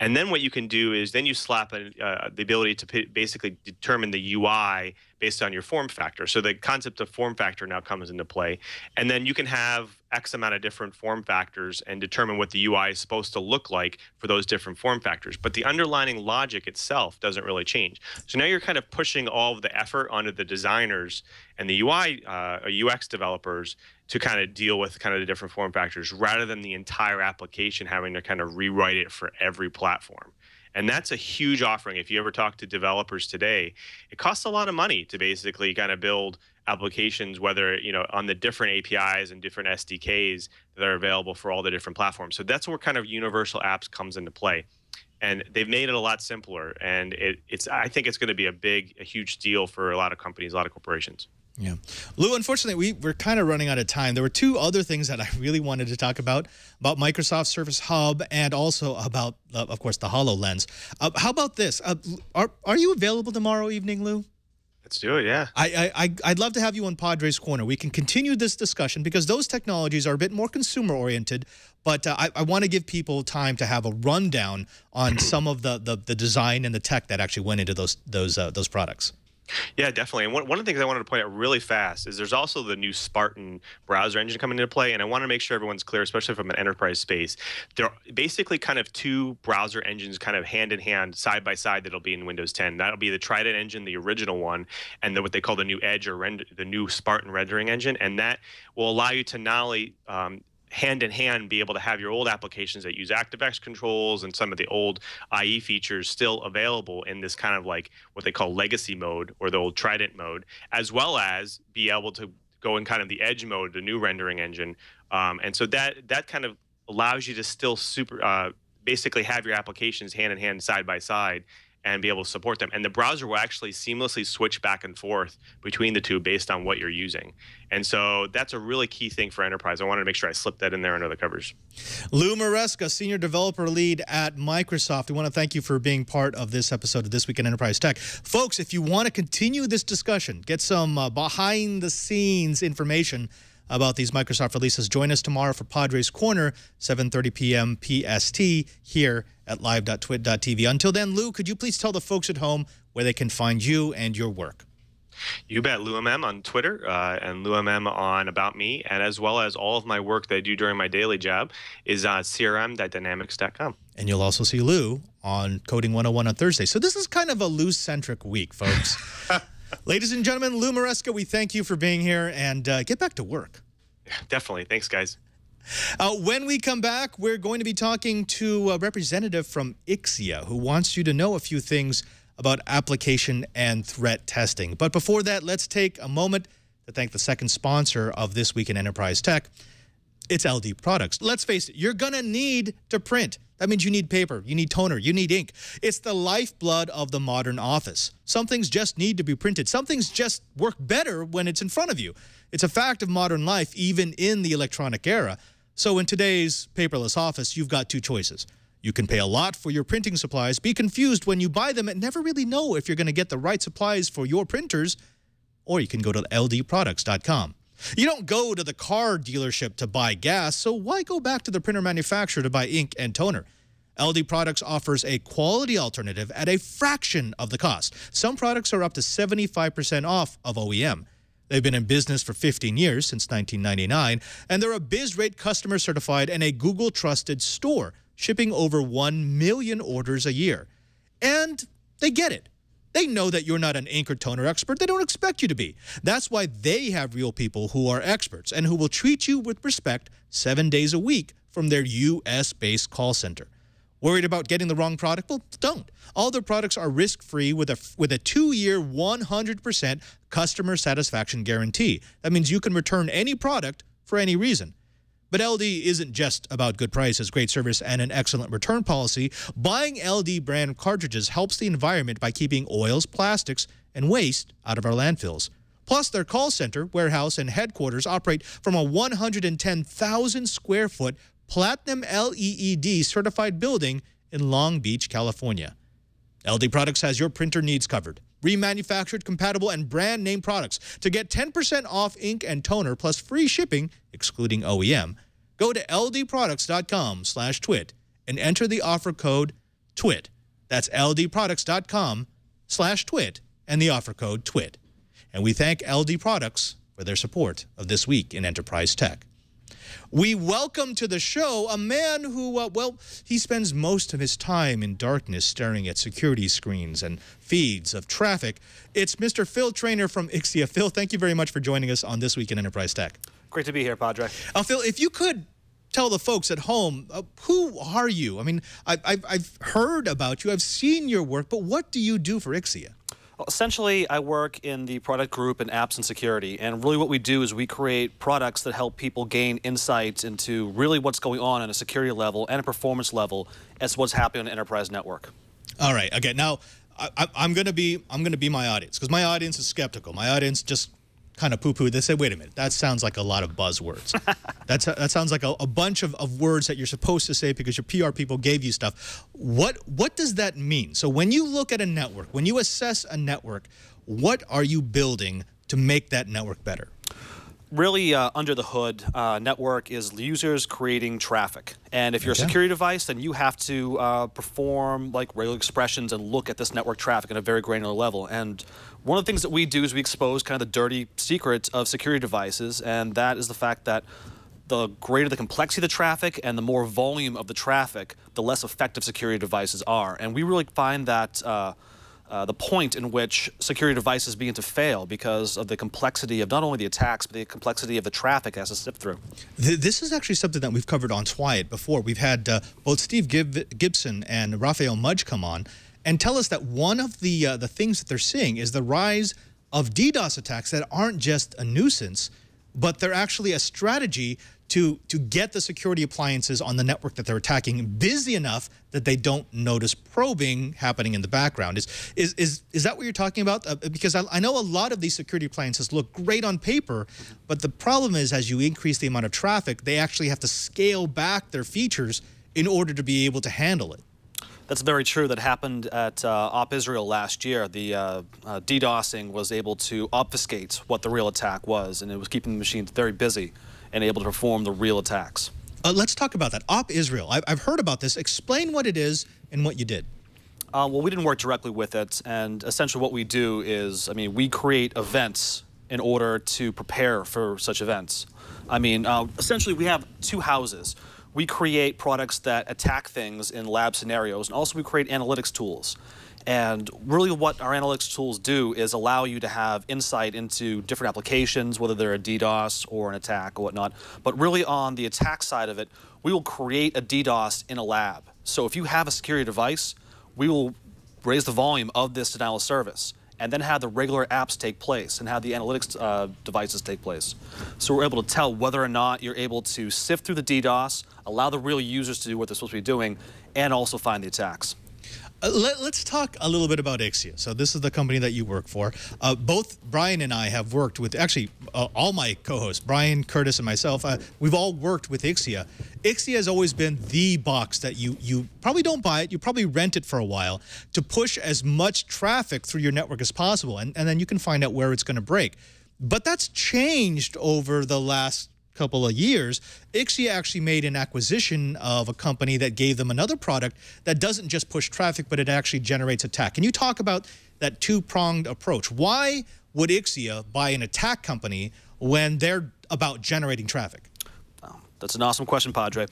And then what you can do is then you slap a, uh, the ability to basically determine the U I based on your form factor. So the concept of form factor now comes into play. And then you can have X amount of different form factors and determine what the U I is supposed to look like for those different form factors. But the underlying logic itself doesn't really change. So now you're kind of pushing all of the effort onto the designers and the U I, uh, U X developers to kind of deal with kind of the different form factors, rather than the entire application having to kind of rewrite it for every platform. And that's a huge offering. If you ever talk to developers today, it costs a lot of money to basically kind of build applications, whether, you know, on the different A P Is and different S D Ks that are available for all the different platforms. So that's where kind of universal apps comes into play, and they've made it a lot simpler, and it, it's I think it's going to be a big a huge deal for a lot of companies, a lot of corporations. Yeah. Lou, unfortunately, we, we're kind of running out of time. There were two other things that I really wanted to talk about, about Microsoft Surface Hub and also about, uh, of course, the HoloLens. Uh, how about this? Uh, are, are you available tomorrow evening, Lou? Let's do it, yeah. I, I, I'd love to have you on Padre's Corner. We can continue this discussion because those technologies are a bit more consumer-oriented, but uh, I, I want to give people time to have a rundown on some of the, the, the design and the tech that actually went into those, those, uh, those products. Yeah, definitely. And one, one of the things I wanted to point out really fast is there's also the new Spartan browser engine coming into play. And I want to make sure everyone's clear, especially from an enterprise space. There are basically kind of two browser engines kind of hand in hand, side by side, that'll be in Windows ten. That'll be the Trident engine, the original one, and the, what they call the new Edge or rend the new Spartan rendering engine. And that will allow you to not only um, hand in hand be able to have your old applications that use ActiveX controls and some of the old I E features still available in this kind of like what they call legacy mode or the old Trident mode, as well as be able to go in kind of the Edge mode, the new rendering engine. Um, and so that that kind of allows you to still super uh, basically have your applications hand in hand, side by side, and be able to support them. And the browser will actually seamlessly switch back and forth between the two based on what you're using. And so that's a really key thing for enterprise. I wanted to make sure I slipped that in there under the covers. Lou Maresca, Senior Developer Lead at Microsoft. We want to thank you for being part of this episode of This Week in Enterprise Tech. Folks, if you want to continue this discussion, get some uh, behind-the-scenes information about these Microsoft releases, join us tomorrow for Padres Corner, seven thirty p m P S T, here at live dot twit dot t v. Until then, Lou, could you please tell the folks at home where they can find you and your work? You bet. LouMM on Twitter uh, and LouMM on About Me, and as well as all of my work that I do during my daily job is on C R M dot dynamics dot com. And you'll also see Lou on Coding one oh one on Thursday. So this is kind of a Lou-centric week, folks. Ladies and gentlemen, Lou Maresca, we thank you for being here, and uh, get back to work. Yeah, definitely. Thanks, guys. Uh, when we come back, we're going to be talking to a representative from Ixia who wants you to know a few things about application and threat testing. But before that, let's take a moment to thank the second sponsor of This Week in Enterprise Tech. It's L D Products. Let's face it, you're going to need to print. That means you need paper, you need toner, you need ink. It's the lifeblood of the modern office. Some things just need to be printed. Some things just work better when it's in front of you. It's a fact of modern life, even in the electronic era. So in today's paperless office, you've got two choices. You can pay a lot for your printing supplies, be confused when you buy them, and never really know if you're going to get the right supplies for your printers, or you can go to L D products dot com. You don't go to the car dealership to buy gas, so why go back to the printer manufacturer to buy ink and toner? L D Products offers a quality alternative at a fraction of the cost. Some products are up to seventy-five percent off of O E M. They've been in business for fifteen years, since nineteen ninety-nine, and they're a BizRate customer certified and a Google-trusted store, shipping over one million orders a year. And they get it. They know that you're not an ink or toner expert. They don't expect you to be. That's why they have real people who are experts and who will treat you with respect seven days a week from their U S based call center. Worried about getting the wrong product? Well, don't. All their products are risk-free with a, with a two year, one hundred percent customer satisfaction guarantee. That means you can return any product for any reason. But L D isn't just about good prices, great service, and an excellent return policy. Buying L D brand cartridges helps the environment by keeping oils, plastics, and waste out of our landfills. Plus, their call center, warehouse, and headquarters operate from a one hundred ten thousand square foot Platinum L E E D certified building in Long Beach, California. L D Products has your printer needs covered. Remanufactured, compatible, and brand name products. To get ten percent off ink and toner plus free shipping, excluding O E M, go to L D products dot com slash twit and enter the offer code twit. That's L D products dot com slash twit and the offer code twit. And we thank L D Products for their support of This Week in Enterprise Tech. We welcome to the show a man who, uh, well, he spends most of his time in darkness staring at security screens and feeds of traffic. It's Mister Phil Trainor from Ixia. Phil, thank you very much for joining us on This Week in Enterprise Tech. Great to be here, Padre. Uh, Phil, if you could tell the folks at home, uh, who are you? I mean, I, I've, I've heard about you. I've seen your work, but what do you do for Ixia? Well, essentially, I work in the product group in apps and security, and really what we do is we create products that help people gain insights into really what's going on on a security level and a performance level as what's happening on an enterprise network. All right. Okay. Now, I, I'm going to be I'm going to be my audience, because my audience is skeptical. My audience just kind of poo-poo. They say, wait a minute, that sounds like a lot of buzzwords. That's, that sounds like a, a bunch of, of words that you're supposed to say because your P R people gave you stuff. What, what does that mean? So when you look at a network, when you assess a network, what are you building to make that network better? really uh, under the hood uh, network is users creating traffic. And if you're okay. a security device, then you have to uh, perform like regular expressions and look at this network traffic at a very granular level. And one of the things that we do is we expose kind of the dirty secrets of security devices, and that is the fact that the greater the complexity of the traffic and the more volume of the traffic, the less effective security devices are. And we really find that uh, uh, the point in which security devices begin to fail because of the complexity of not only the attacks, but the complexity of the traffic as it's sift through. This is actually something that we've covered on TWiT before. We've had uh, both Steve Gib Gibson and Raphael Mudge come on and tell us that one of the, uh, the things that they're seeing is the rise of DDoS attacks that aren't just a nuisance, but they're actually a strategy to, to get the security appliances on the network that they're attacking busy enough that they don't notice probing happening in the background. Is, is, is, is that what you're talking about? Uh, because I, I know a lot of these security appliances look great on paper, but the problem is as you increase the amount of traffic, they actually have to scale back their features in order to be able to handle it. That's very true. That happened at uh, Op Israel last year. The uh, uh, DDoSing was able to obfuscate what the real attack was, and it was keeping the machines very busy and able to perform the real attacks. Uh, let's talk about that. Op Israel. I've, I've heard about this. Explain what it is and what you did. Uh, well, we didn't work directly with it, and essentially what we do is, I mean, we create events in order to prepare for such events. I mean, uh, essentially we have two houses. We create products that attack things in lab scenarios, and also we create analytics tools. And really what our analytics tools do is allow you to have insight into different applications, whether they're a DDoS or an attack or whatnot. But really on the attack side of it, we will create a DDoS in a lab. So if you have a security device, we will raise the volume of this denial of service and then have the regular apps take place and have the analytics uh, devices take place. So we're able to tell whether or not you're able to sift through the DDoS, allow the real users to do what they're supposed to be doing, and also find the attacks. Uh, let, let's talk a little bit about Ixia. So this is the company that you work for. Uh, both Brian and I have worked with, actually uh, all my co-hosts, Brian, Curtis, and myself, uh, we've all worked with Ixia. Ixia has always been the box that you, you probably don't buy it, you probably rent it for a while to push as much traffic through your network as possible, and, and then you can find out where it's going to break. But that's changed over the last couple of years. Ixia actually made an acquisition of a company that gave them another product that doesn't just push traffic, but it actually generates attack. Can you talk about that two-pronged approach? Why would Ixia buy an attack company when they're about generating traffic? Oh, that's an awesome question, Padre.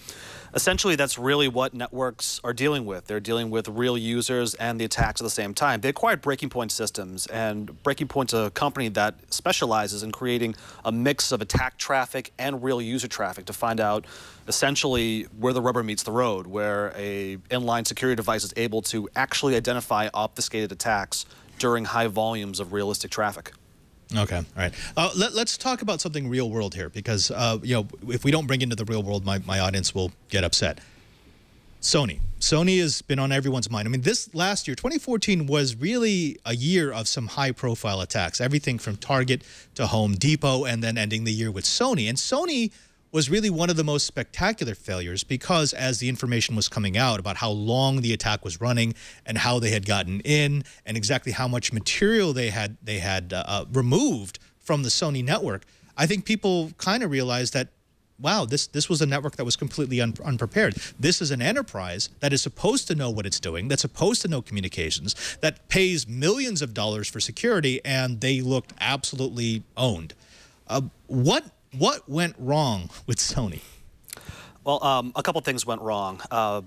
Essentially, that's really what networks are dealing with. They're dealing with real users and the attacks at the same time. They acquired Breaking Point Systems, and Breaking Point's a company that specializes in creating a mix of attack traffic and real user traffic to find out essentially where the rubber meets the road, where a inline security device is able to actually identify obfuscated attacks during high volumes of realistic traffic. Okay, all right. Uh, let, let's talk about something real world here, because uh, you know, if we don't bring into the real world, my, my audience will get upset. Sony. Sony has been on everyone's mind. I mean, this last year, twenty fourteen, was really a year of some high-profile attacks, everything from Target to Home Depot, and then ending the year with Sony. And Sony was really one of the most spectacular failures, because as the information was coming out about how long the attack was running and how they had gotten in and exactly how much material they had, they had uh, removed from the Sony network, I think people kind of realized that, wow, this, this was a network that was completely un unprepared. This is an enterprise that is supposed to know what it's doing, that's supposed to know communications, that pays millions of dollars for security, and they looked absolutely owned. Uh, what, what went wrong with Sony? Well, um, a couple things went wrong. Uh,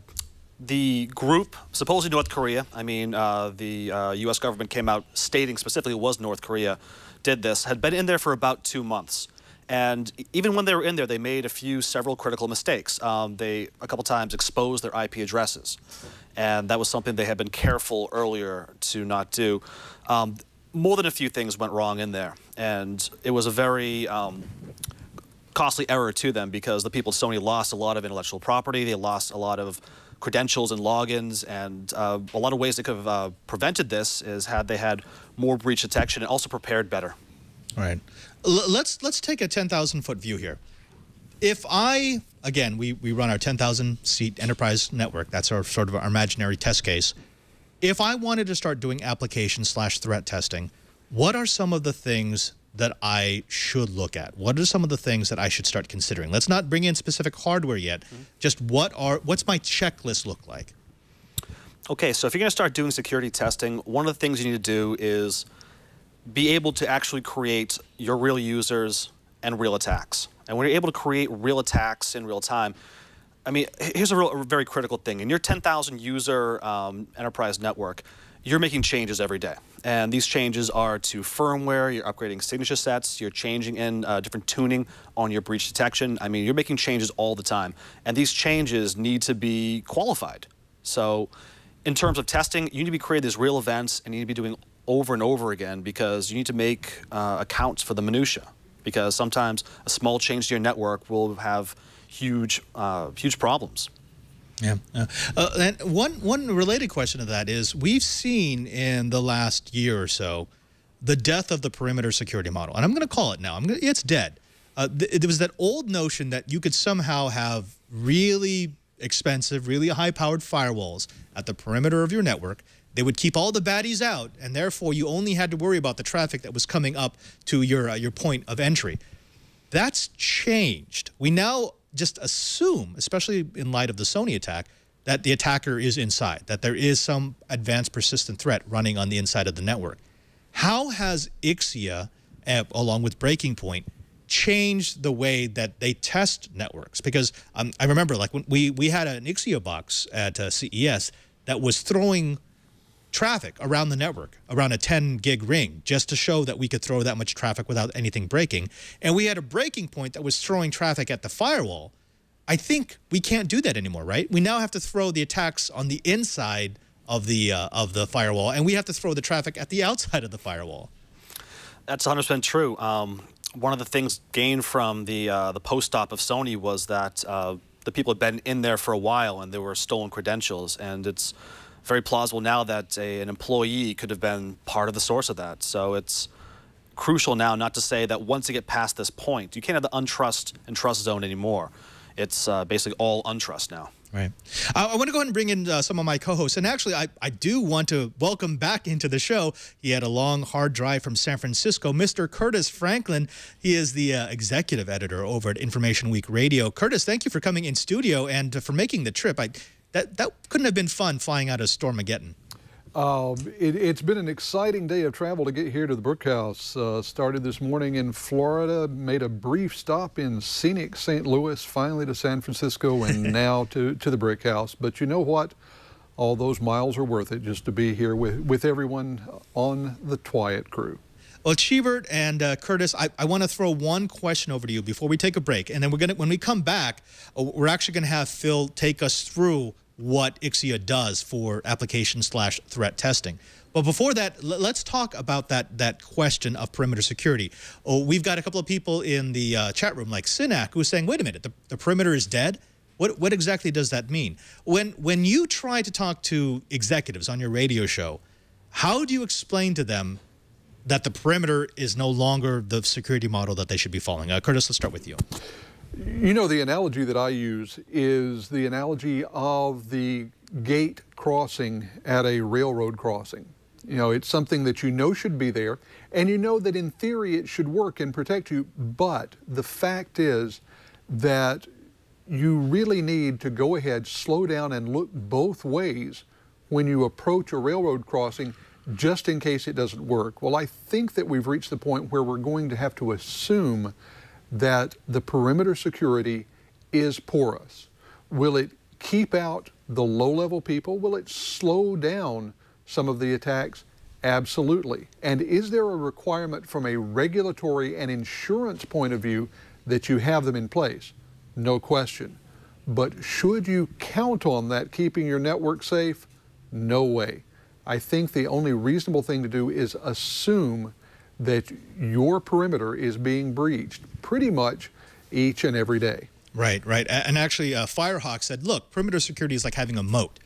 the group, supposedly North Korea, I mean, uh, the uh, U S government came out stating specifically it was North Korea, did this, had been in there for about two months. And even when they were in there, they made a few, several critical mistakes. Um, they, a couple times, exposed their I P addresses. And that was something they had been careful earlier to not do. Um, more than a few things went wrong in there. And it was a very um, costly error to them, because the people at Sony lost a lot of intellectual property. They lost a lot of credentials and logins, and uh, a lot of ways they could have uh, prevented this is had they had more breach detection and also prepared better. All right. L let's let's take a ten thousand foot view here. If I, again, we, we run our ten thousand seat enterprise network. That's our sort of our imaginary test case. If I wanted to start doing application slash threat testing, what are some of the things that I should look at? What are some of the things that I should start considering? Let's not bring in specific hardware yet. Mm-hmm. Just what are what's my checklist look like? Okay, so if you're going to start doing security testing, one of the things you need to do is be able to actually create your real users and real attacks. And when you're able to create real attacks in real time, I mean, here's a, real, a very critical thing. In your ten thousand user um, enterprise network, you're making changes every day. And these changes are to firmware, you're upgrading signature sets, you're changing in uh, different tuning on your breach detection. I mean, you're making changes all the time. And these changes need to be qualified. So in terms of testing, you need to be creating these real events and you need to be doing over and over again because you need to make uh, accounts for the minutia. Because sometimes a small change to your network will have huge, uh, huge problems. Yeah. Uh, uh, and one, one related question to that is we've seen in the last year or so the death of the perimeter security model. And I'm going to call it now. I'm gonna, it's dead. Uh, th there was that old notion that you could somehow have really expensive, really high-powered firewalls at the perimeter of your network. They would keep all the baddies out, and therefore you only had to worry about the traffic that was coming up to your, uh, your point of entry. That's changed. We now just assume, especially in light of the Sony attack, that the attacker is inside, that there is some advanced persistent threat running on the inside of the network. How has Ixia, uh, along with Breaking Point, changed the way that they test networks? Because um, I remember like when we, we had an Ixia box at uh, C E S that was throwing traffic around the network, around a ten gig ring, just to show that we could throw that much traffic without anything breaking. And we had a Breaking Point that was throwing traffic at the firewall. I think we can't do that anymore, right? We now have to throw the attacks on the inside of the, uh, of the firewall, and we have to throw the traffic at the outside of the firewall. That's one hundred percent true. Um, one of the things gained from the, uh, the post-op of Sony was that uh, the people had been in there for a while and there were stolen credentials, and it's very plausible now that a, an employee could have been part of the source of that. So it's crucial now not to say that once you get past this point, you can't have the untrust and trust zone anymore. It's uh, basically all untrust now. Right. I, I want to go ahead and bring in uh, some of my co-hosts. And actually, I, I do want to welcome back into the show. He had a long, hard drive from San Francisco, Mister Curtis Franklin. He is the uh, executive editor over at Information Week Radio. Curtis, thank you for coming in studio and uh, for making the trip. I That, that couldn't have been fun flying out of Stormageddon. Uh, it, it's been an exciting day of travel to get here to the Brookhouse. Uh, started this morning in Florida, made a brief stop in scenic Saint Louis, finally to San Francisco, and now to, to the Brookhouse. But you know what? All those miles are worth it just to be here with, with everyone on the TWiT crew. Well, Chebert and uh, Curtis, I, I want to throw one question over to you before we take a break. And then we're gonna, when we come back, we're actually going to have Phil take us through what Ixia does for application slash threat testing. But before that, let's talk about that that question of perimeter security. Oh, we've got a couple of people in the uh, chat room, like Sinak, who's saying, "Wait a minute, the, the perimeter is dead." What what exactly does that mean? When when you try to talk to executives on your radio show, how do you explain to them that the perimeter is no longer the security model that they should be following? Uh, Curtis, let's start with you. You know, the analogy that I use is the analogy of the gate crossing at a railroad crossing. You know, it's something that you know should be there, and you know that in theory it should work and protect you, but the fact is that you really need to go ahead, slow down, and look both ways when you approach a railroad crossing just in case it doesn't work. Well, I think that we've reached the point where we're going to have to assume that the perimeter security is porous. Will it keep out the low-level people? Will it slow down some of the attacks? Absolutely. And is there a requirement from a regulatory and insurance point of view that you have them in place? No question. But should you count on that keeping your network safe? No way. I think the only reasonable thing to do is assume that your perimeter is being breached pretty much each and every day. Right, right. And actually, uh, Firehawk said, look, perimeter security is like having a moat.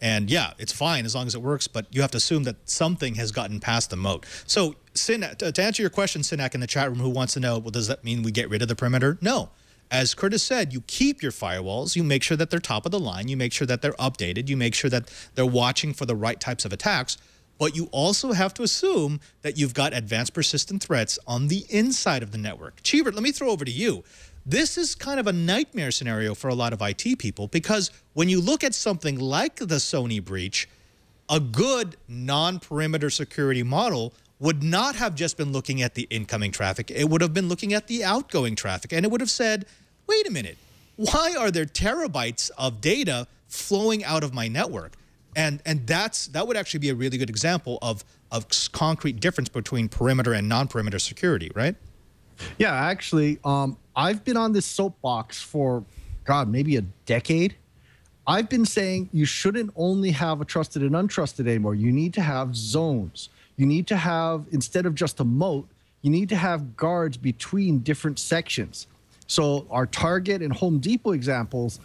And yeah, it's fine as long as it works, but you have to assume that something has gotten past the moat. So Sinak, to answer your question, Sinak in the chat room, who wants to know, well, does that mean we get rid of the perimeter? No. As Curtis said, you keep your firewalls, you make sure that they're top of the line, you make sure that they're updated, you make sure that they're watching for the right types of attacks. But you also have to assume that you've got advanced persistent threats on the inside of the network. Chebert, let me throw over to you. This is kind of a nightmare scenario for a lot of I T people, because when you look at something like the Sony breach, a good non-perimeter security model would not have just been looking at the incoming traffic. It would have been looking at the outgoing traffic, and it would have said, wait a minute, why are there terabytes of data flowing out of my network? And and that's that would actually be a really good example of of concrete difference between perimeter and non-perimeter security, right? Yeah, actually, um, I've been on this soapbox for, God, maybe a decade. I've been saying you shouldn't only have a trusted and untrusted anymore. You need to have zones. You need to have, instead of just a moat, you need to have guards between different sections. So our Target and Home Depot examples,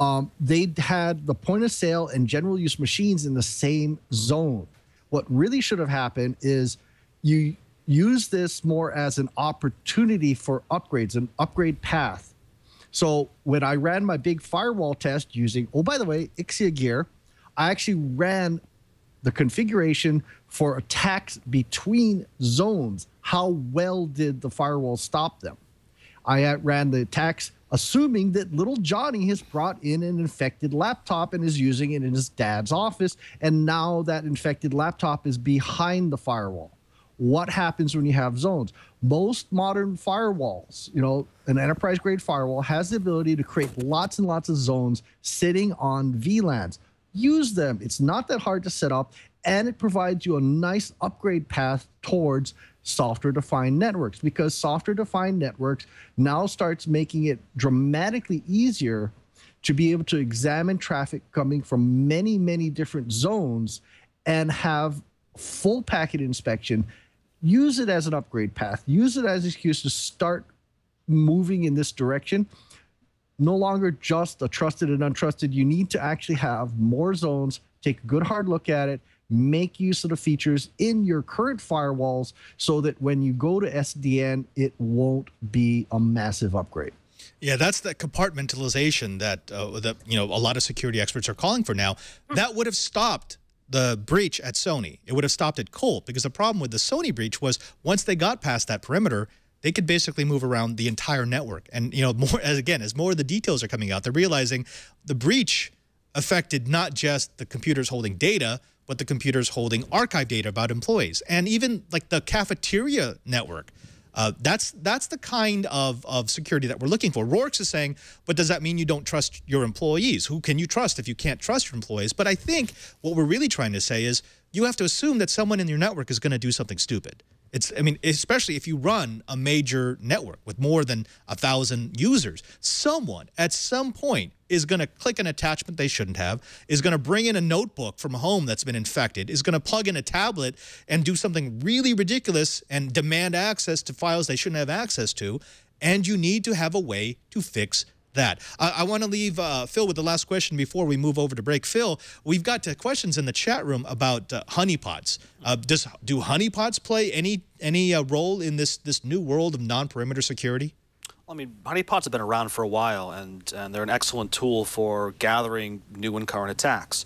Um, they had the point of sale and general use machines in the same zone. What really should have happened is you use this more as an opportunity for upgrades, an upgrade path. So when I ran my big firewall test using, oh, by the way, Ixia gear, I actually ran the configuration for attacks between zones. How well did the firewall stop them? I ran the attacks assuming that little Johnny has brought in an infected laptop and is using it in his dad's office, and now that infected laptop is behind the firewall. What happens when you have zones? Most modern firewalls, you know, an enterprise-grade firewall has the ability to create lots and lots of zones sitting on V LANs. Use them. It's not that hard to set up, and it provides you a nice upgrade path towards software-defined networks, because software-defined networks now starts making it dramatically easier to be able to examine traffic coming from many, many different zones and have full packet inspection. Use it as an upgrade path. Use it as an excuse to start moving in this direction. No longer just a trusted and untrusted. You need to actually have more zones, take a good hard look at it, make use of the features in your current firewalls so that when you go to S D N, it won't be a massive upgrade. Yeah, that's the compartmentalization that, uh, that you know, a lot of security experts are calling for now. That would have stopped the breach at Sony. It would have stopped at Colt, because the problem with the Sony breach was once they got past that perimeter, they could basically move around the entire network. And, you know, more as again, as more of the details are coming out, they're realizing the breach affected not just the computers holding data, but the computers holding archive data about employees, and even like the cafeteria network. Uh, that's that's the kind of, of security that we're looking for. Rourke's is saying, but does that mean you don't trust your employees? Who can you trust if you can't trust your employees? But I think what we're really trying to say is you have to assume that someone in your network is going to do something stupid. It's, I mean, especially if you run a major network with more than a thousand users, someone at some point is going to click an attachment they shouldn't have, is going to bring in a notebook from home that's been infected, is going to plug in a tablet and do something really ridiculous and demand access to files they shouldn't have access to, and you need to have a way to fix that. I, I want to leave uh, Phil with the last question before we move over to break. Phil, we've got uh, questions in the chat room about uh, honeypots. Uh, does do honeypots play any any uh, role in this this new world of non-perimeter security? Well, I mean, honeypots have been around for a while, and and they're an excellent tool for gathering new and current attacks.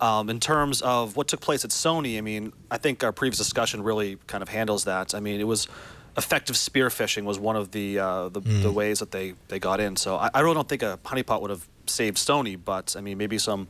Um, in terms of what took place at Sony, I mean, I think our previous discussion really kind of handles that. I mean, it was. Effective spear phishing was one of the uh, the, mm. the ways that they, they got in. So I, I really don't think a honeypot would have saved Sony, but I mean, maybe some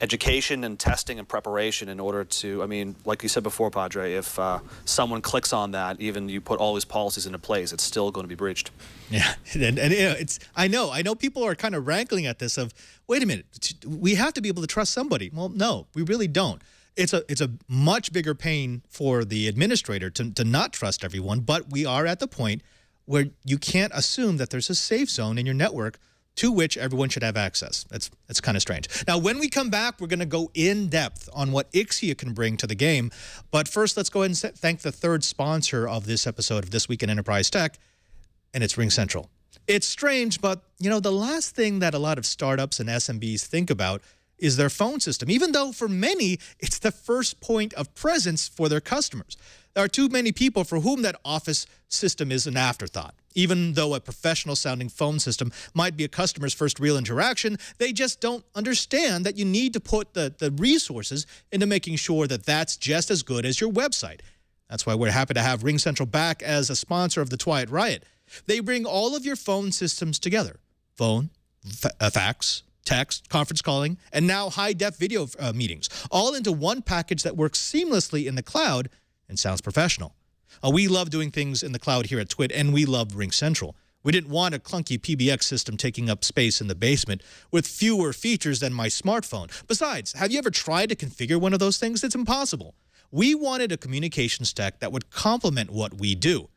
education and testing and preparation in order to, I mean, like you said before, Padre, if uh, someone clicks on that, even you put all these policies into place, it's still going to be breached. Yeah, and, and you know, it's, I know, I know people are kind of rankling at this of, wait a minute, we have to be able to trust somebody. Well, no, we really don't. It's a, it's a much bigger pain for the administrator to, to not trust everyone, but we are at the point where you can't assume that there's a safe zone in your network to which everyone should have access. That's, that's kind of strange. Now, when we come back, we're going to go in depth on what Ixia can bring to the game. But first, let's go ahead and thank the third sponsor of this episode of This Week in Enterprise Tech, and it's RingCentral. It's strange, but, you know, the last thing that a lot of startups and S M Bs think about is their phone system, even though for many, it's the first point of presence for their customers. There are too many people for whom that office system is an afterthought. Even though a professional-sounding phone system might be a customer's first real interaction, they just don't understand that you need to put the, the resources into making sure that that's just as good as your website. That's why we're happy to have RingCentral back as a sponsor of the TWiT Riot. They bring all of your phone systems together. Phone, fa- fax, text, conference calling, and now high-def video uh, meetings, all into one package that works seamlessly in the cloud and sounds professional. Uh, we love doing things in the cloud here at TWiT, and we love RingCentral. We didn't want a clunky P B X system taking up space in the basement with fewer features than my smartphone. Besides, have you ever tried to configure one of those things? It's impossible. We wanted a communication stack that would complement what we do.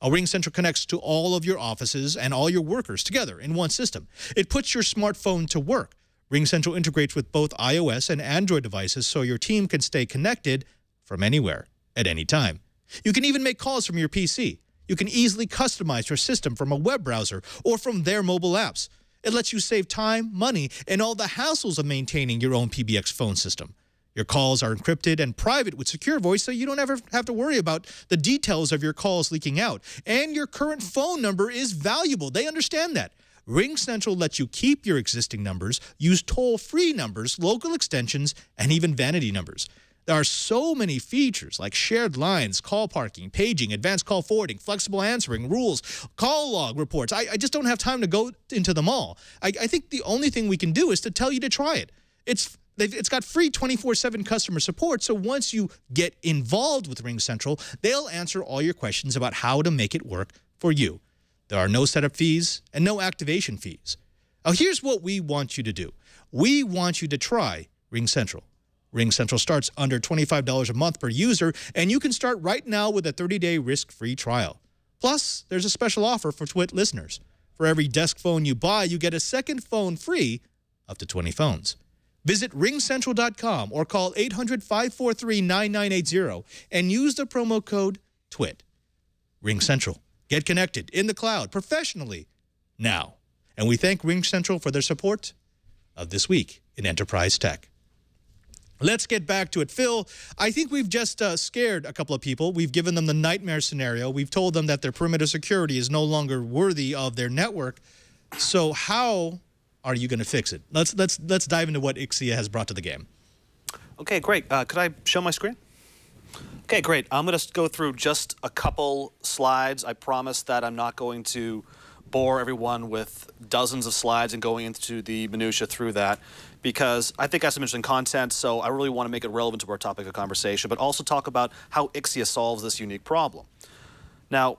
A RingCentral connects to all of your offices and all your workers together in one system. It puts your smartphone to work. RingCentral integrates with both iOS and Android devices so your team can stay connected from anywhere at any time. You can even make calls from your P C. You can easily customize your system from a web browser or from their mobile apps. It lets you save time, money, and all the hassles of maintaining your own P B X phone system. Your calls are encrypted and private with secure voice, so you don't ever have to worry about the details of your calls leaking out. And your current phone number is valuable. They understand that. RingCentral lets you keep your existing numbers, use toll-free numbers, local extensions, and even vanity numbers. There are so many features like shared lines, call parking, paging, advanced call forwarding, flexible answering, rules, call log reports. I, I just don't have time to go into them all. I, I think the only thing we can do is to tell you to try it. It's, it's got free twenty-four seven customer support, so once you get involved with RingCentral, they'll answer all your questions about how to make it work for you. There are no setup fees and no activation fees. Now, here's what we want you to do. We want you to try RingCentral. RingCentral starts under twenty-five dollars a month per user, and you can start right now with a thirty day risk-free trial. Plus, there's a special offer for TWiT listeners. For every desk phone you buy, you get a second phone free, up to twenty phones. Visit ring central dot com or call eight hundred, five four three, nine nine eight zero and use the promo code TWiT. RingCentral. Get connected in the cloud professionally now. And we thank RingCentral for their support of This Week in Enterprise Tech. Let's get back to it. Phil, I think we've just uh, scared a couple of people. We've given them the nightmare scenario. We've told them that their perimeter security is no longer worthy of their network. So how are you going to fix it? Let's, let's, let's dive into what Ixia has brought to the game. Okay, great. Uh, could I show my screen? Okay, great. I'm going to go through just a couple slides. I promise that I'm not going to bore everyone with dozens of slides and going into the minutia through that, because I think I have some interesting content, so I really want to make it relevant to our topic of conversation, but also talk about how Ixia solves this unique problem. Now,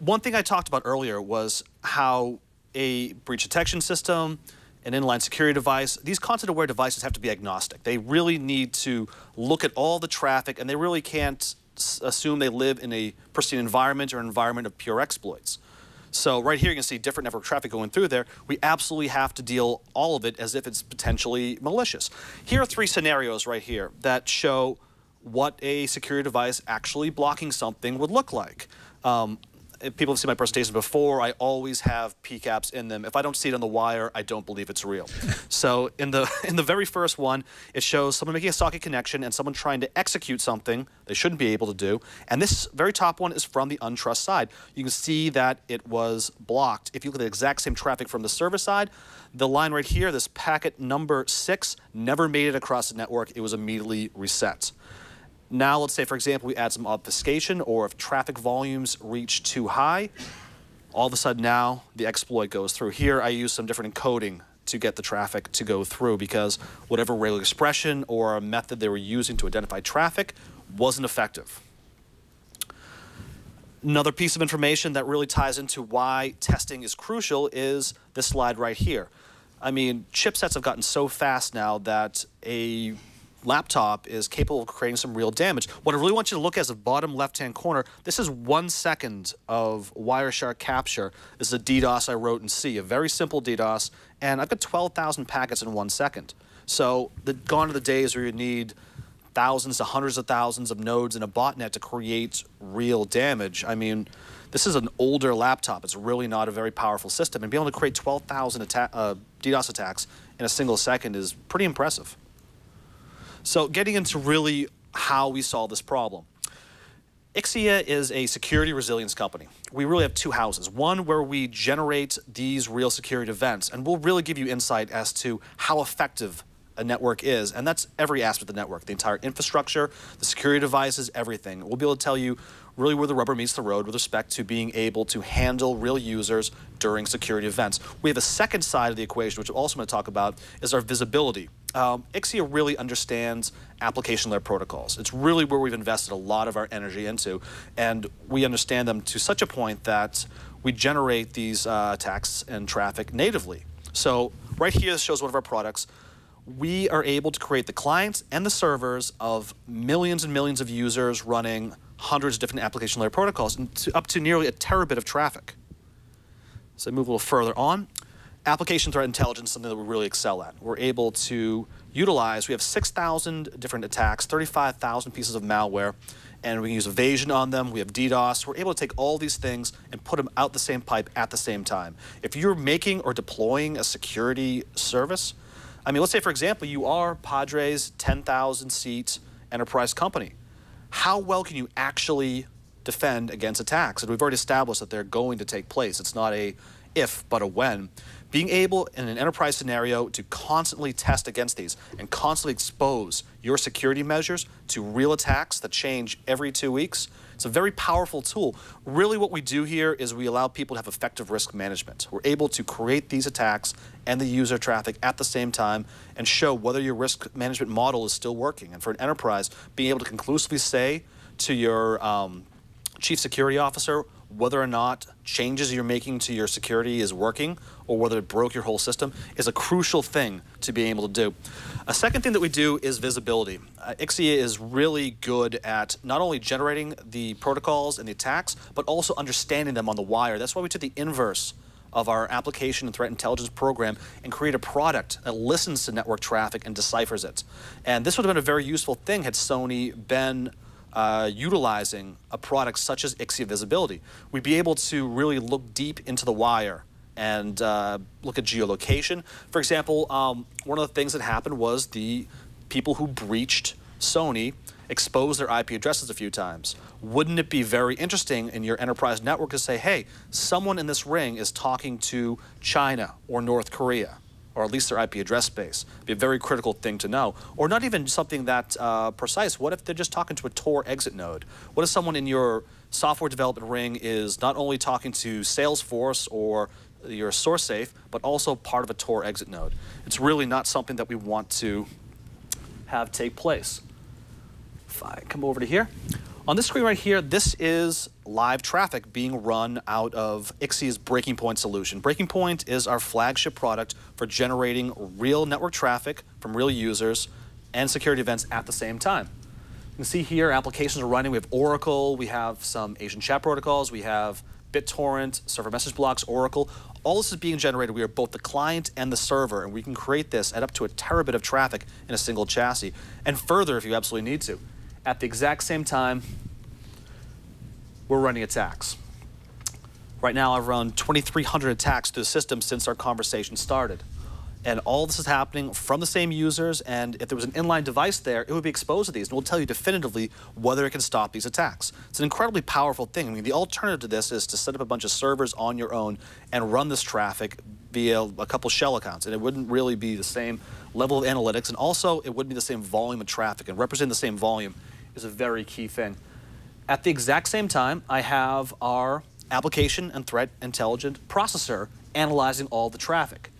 one thing I talked about earlier was how a breach detection system, an inline security device, these content-aware devices have to be agnostic. They really need to look at all the traffic, and they really can't assume they live in a pristine environment or environment of pure exploits. So right here you can see different network traffic going through there. We absolutely have to deal all of it as if it's potentially malicious. Here are three scenarios right here that show what a security device actually blocking something would look like. Um, if people have seen my presentation before, I always have P CAPs in them. If I don't see it on the wire, I don't believe it's real. So in the, in the very first one, it shows someone making a socket connection and someone trying to execute something they shouldn't be able to do. And this very top one is from the untrust side. You can see that it was blocked. If you look at the exact same traffic from the server side, the line right here, this packet number six, never made it across the network. It was immediately reset. Now, let's say, for example, we add some obfuscation, or if traffic volumes reach too high, all of a sudden now the exploit goes through. Here, I use some different encoding to get the traffic to go through, because whatever regular expression or method they were using to identify traffic wasn't effective. Another piece of information that really ties into why testing is crucial is this slide right here. I mean, chipsets have gotten so fast now that a laptop is capable of creating some real damage. What I really want you to look at is the bottom left-hand corner. This is one second of Wireshark capture. This is a DDoS I wrote in C, a very simple DDoS, and I've got twelve thousand packets in one second. So the, gone are the days where you need thousands to hundreds of thousands of nodes in a botnet to create real damage. I mean, this is an older laptop. It's really not a very powerful system, and being able to create twelve thousand atta uh, DDoS attacks in a single second is pretty impressive. So getting into really how we solve this problem. Ixia is a security resilience company. We really have two houses. One where we generate these real security events, and we'll really give you insight as to how effective a network is, and that's every aspect of the network, the entire infrastructure, the security devices, everything. We'll be able to tell you really where the rubber meets the road with respect to being able to handle real users during security events. We have a second side of the equation, which I'm also going to talk about, is our visibility. Um, Ixia really understands application-led protocols. It's really where we've invested a lot of our energy into, and we understand them to such a point that we generate these uh, attacks and traffic natively. So right here, this shows one of our products. We are able to create the clients and the servers of millions and millions of users running hundreds of different application-layer protocols, and to, up to nearly a terabit of traffic. So move a little further on. Application threat intelligence is something that we really excel at. We're able to utilize, we have six thousand different attacks, thirty-five thousand pieces of malware, and we can use evasion on them. We have DDoS. We're able to take all these things and put them out the same pipe at the same time. If you're making or deploying a security service, I mean, let's say, for example, you are Padre's ten thousand seat enterprise company. How well can you actually defend against attacks? And we've already established that they're going to take place. It's not a if, but a when. Being able, in an enterprise scenario, to constantly test against these and constantly expose your security measures to real attacks that change every two weeks, it's a very powerful tool. Really what we do here is we allow people to have effective risk management. We're able to create these attacks and the user traffic at the same time and show whether your risk management model is still working. And for an enterprise, being able to conclusively say to your um, chief security officer whether or not changes you're making to your security is working or whether it broke your whole system is a crucial thing to be able to do. A second thing that we do is visibility. Uh, Ixia is really good at not only generating the protocols and the attacks, but also understanding them on the wire. That's why we took the inverse of our application and threat intelligence program and create a product that listens to network traffic and deciphers it. And this would have been a very useful thing had Sony been Uh, utilizing a product such as Ixia Visibility. We'd be able to really look deep into the wire and uh, look at geolocation. For example, um, one of the things that happened was the people who breached Sony exposed their I P addresses a few times. Wouldn't it be very interesting in your enterprise network to say, hey, someone in this ring is talking to China or North Korea, or at least their I P address space? It'd be a very critical thing to know. Or not even something that uh, precise. What if they're just talking to a Tor exit node? What if someone in your software development ring is not only talking to Salesforce or your SourceSafe, but also part of a Tor exit node? It's really not something that we want to have take place. If I come over to here. On this screen right here, this is live traffic being run out of Ixia's Breaking Point solution. Breaking Point is our flagship product for generating real network traffic from real users and security events at the same time. You can see here applications are running. We have Oracle, we have some Asian chat protocols, we have BitTorrent, server message blocks, Oracle. All this is being generated. We are both the client and the server, and we can create this at up to a terabit of traffic in a single chassis, and further if you absolutely need to. At the exact same time, we're running attacks. Right now, I've run twenty-three hundred attacks through the system since our conversation started. And all this is happening from the same users, and if there was an inline device there, it would be exposed to these, and we'll tell you definitively whether it can stop these attacks. It's an incredibly powerful thing. I mean, the alternative to this is to set up a bunch of servers on your own and run this traffic via a couple shell accounts, and it wouldn't really be the same level of analytics, and also it wouldn't be the same volume of traffic, and representing the same volume is a very key thing. At the exact same time, I have our application and threat intelligent processor analyzing all the traffic.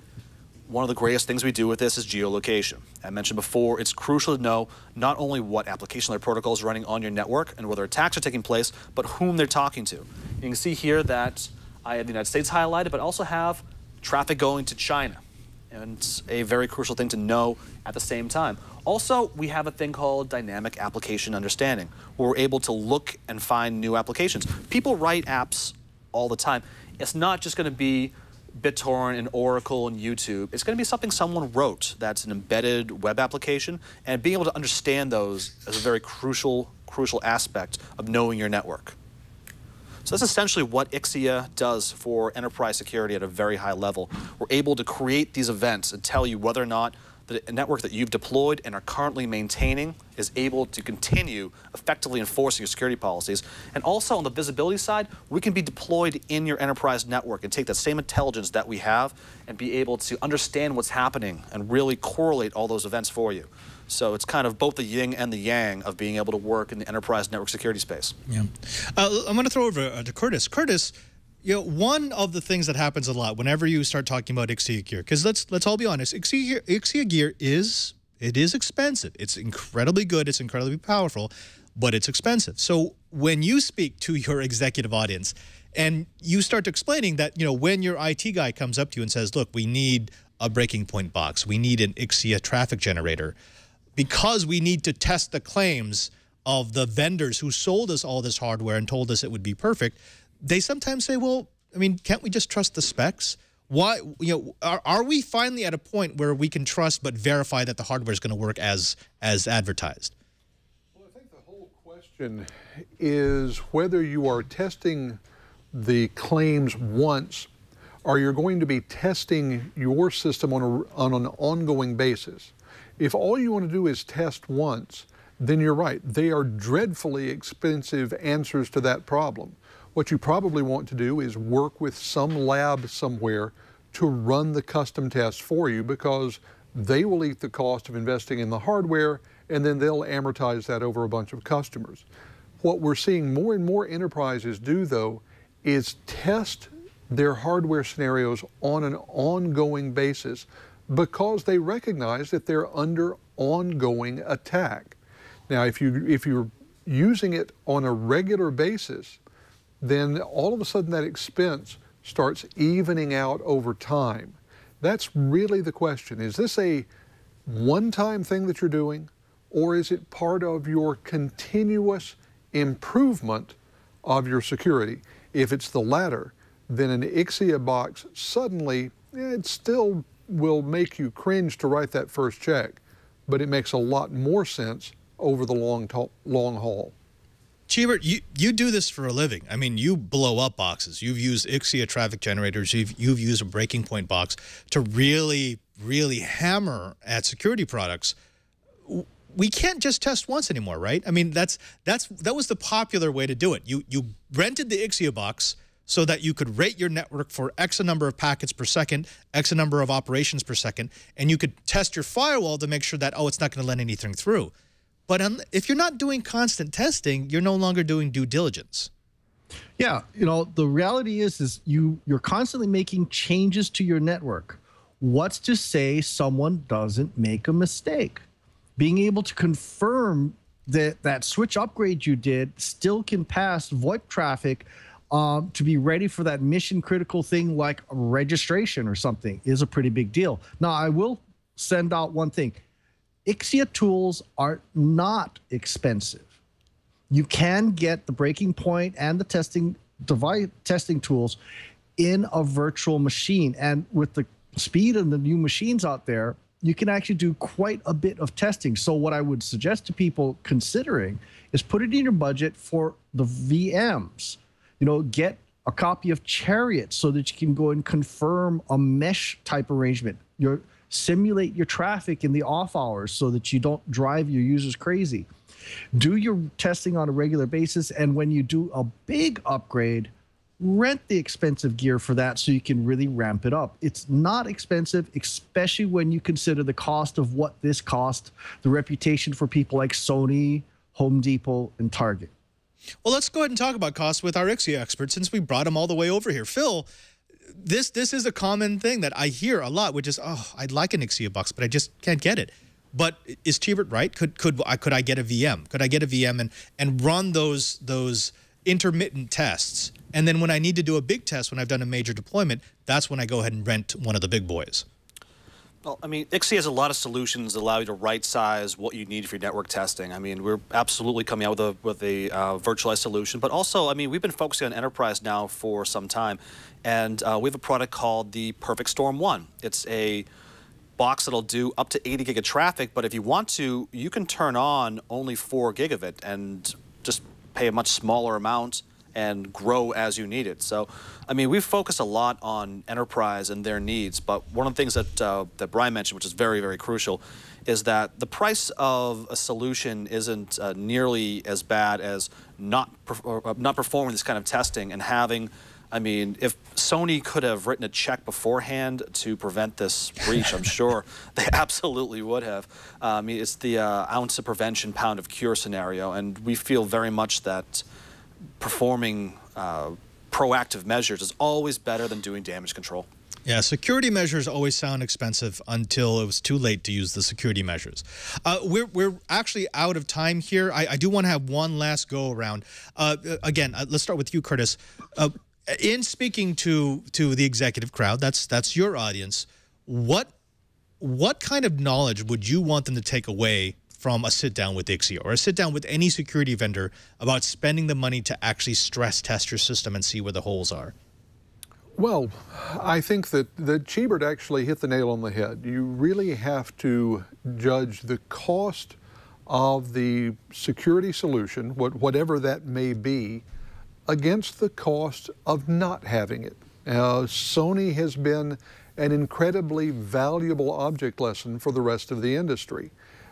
One of the greatest things we do with this is geolocation. I mentioned before, it's crucial to know not only what application-layer protocol is running on your network and whether attacks are taking place, but whom they're talking to. You can see here that I have the United States highlighted, but also have traffic going to China. And it's a very crucial thing to know at the same time. Also, we have a thing called dynamic application understanding, where we're able to look and find new applications. People write apps all the time. It's not just going to be BitTorrent and Oracle and YouTube. It's going to be something someone wrote that's an embedded web application, and being able to understand those is a very crucial, crucial aspect of knowing your network. So that's essentially what Ixia does for enterprise security at a very high level. We're able to create these events and tell you whether or not that a network that you've deployed and are currently maintaining is able to continue effectively enforcing your security policies. And also on the visibility side, we can be deployed in your enterprise network and take that same intelligence that we have and be able to understand what's happening and really correlate all those events for you. So it's kind of both the yin and the yang of being able to work in the enterprise network security space. Yeah, uh, I'm going to throw over to Curtis. Curtis, you know, one of the things that happens a lot whenever you start talking about Ixia gear, because let's let's all be honest, Ixia, Ixia gear is it is expensive. It's incredibly good. It's incredibly powerful, but it's expensive. So when you speak to your executive audience and you start explaining that, you know, when your I T guy comes up to you and says, "Look, we need a breaking point box. We need an Ixia traffic generator," because we need to test the claims of the vendors who sold us all this hardware and told us it would be perfect, they sometimes say, well, I mean, can't we just trust the specs? Why, you know, are, are we finally at a point where we can trust but verify that the hardware is going to work as, as advertised? Well, I think the whole question is whether you are testing the claims once or you're going to be testing your system on, a, on an ongoing basis. If all you want to do is test once, then you're right. They are dreadfully expensive answers to that problem. What you probably want to do is work with some lab somewhere to run the custom tests for you, because they will eat the cost of investing in the hardware, and then they'll amortize that over a bunch of customers. What we're seeing more and more enterprises do, though, is test their hardware scenarios on an ongoing basis, because they recognize that they're under ongoing attack. Now, if you, if you're using it on a regular basis, then all of a sudden that expense starts evening out over time. That's really the question. Is this a one-time thing that you're doing, or is it part of your continuous improvement of your security? If it's the latter, then an Ixia box suddenly, it's still will make you cringe to write that first check, but it makes a lot more sense over the long, long haul. Chebert, you, you do this for a living. I mean, you blow up boxes. You've used Ixia traffic generators. You've, you've used a breaking point box to really, really hammer at security products. We can't just test once anymore, right? I mean, that's, that's, that was the popular way to do it. You, you rented the Ixia box so that you could rate your network for X number of packets per second, X number of operations per second, and you could test your firewall to make sure that, oh, it's not going to let anything through. But if you're not doing constant testing, you're no longer doing due diligence. Yeah, you know, the reality is, is you, you're constantly making changes to your network. What's to say someone doesn't make a mistake? Being able to confirm that that switch upgrade you did still can pass VoIP traffic Um, to be ready for that mission critical thing like registration or something is a pretty big deal. Now, I will send out one thing. Ixia tools are not expensive. You can get the breaking point and the testing device testing tools in a virtual machine. And with the speed of the new machines out there, you can actually do quite a bit of testing. So what I would suggest to people considering is put it in your budget for the V Ms. You know, get a copy of Chariot so that you can go and confirm a mesh type arrangement. Your, simulate your traffic in the off hours so that you don't drive your users crazy. Do your testing on a regular basis, and when you do a big upgrade, rent the expensive gear for that so you can really ramp it up. It's not expensive, especially when you consider the cost of what this cost, the reputation for people like Sony, Home Depot, and Target. Well, let's go ahead and talk about costs with our Ixia expert, since we brought him all the way over here. Phil, this this is a common thing that I hear a lot, which is, oh, I'd like an Ixia box, but I just can't get it. But is Chebert right? Could could I could I get a V M? Could I get a V M and and run those those intermittent tests? And then when I need to do a big test, when I've done a major deployment, that's when I go ahead and rent one of the big boys. Well, I mean, Ixia has a lot of solutions that allow you to right-size what you need for your network testing. I mean, we're absolutely coming out with a, with a uh, virtualized solution. But also, I mean, we've been focusing on enterprise now for some time. And uh, we have a product called the Perfect Storm one. It's a box that'll do up to eighty gig of traffic. But if you want to, you can turn on only four gig of it and just pay a much smaller amount and grow as you need it. So, I mean, we've focused a lot on enterprise and their needs, but one of the things that, uh, that Brian mentioned, which is very, very crucial, is that the price of a solution isn't uh, nearly as bad as not, perf not performing this kind of testing and having, I mean, if Sony could have written a check beforehand to prevent this breach, I'm sure they absolutely would have. I um, mean, it's the uh, ounce of prevention, pound of cure scenario, and we feel very much that performing uh, proactive measures is always better than doing damage control. Yeah, security measures always sound expensive until it was too late to use the security measures. Uh, we're, we're actually out of time here. I, I do want to have one last go around. Uh, again, uh, let's start with you, Curtis. Uh, in speaking to to the executive crowd, that's that's your audience, what what kind of knowledge would you want them to take away from a sit-down with Ixia or a sit-down with any security vendor about spending the money to actually stress test your system and see where the holes are? Well, I think that, that Chebert actually hit the nail on the head. You really have to judge the cost of the security solution, what, whatever that may be, against the cost of not having it. Uh, Sony has been an incredibly valuable object lesson for the rest of the industry.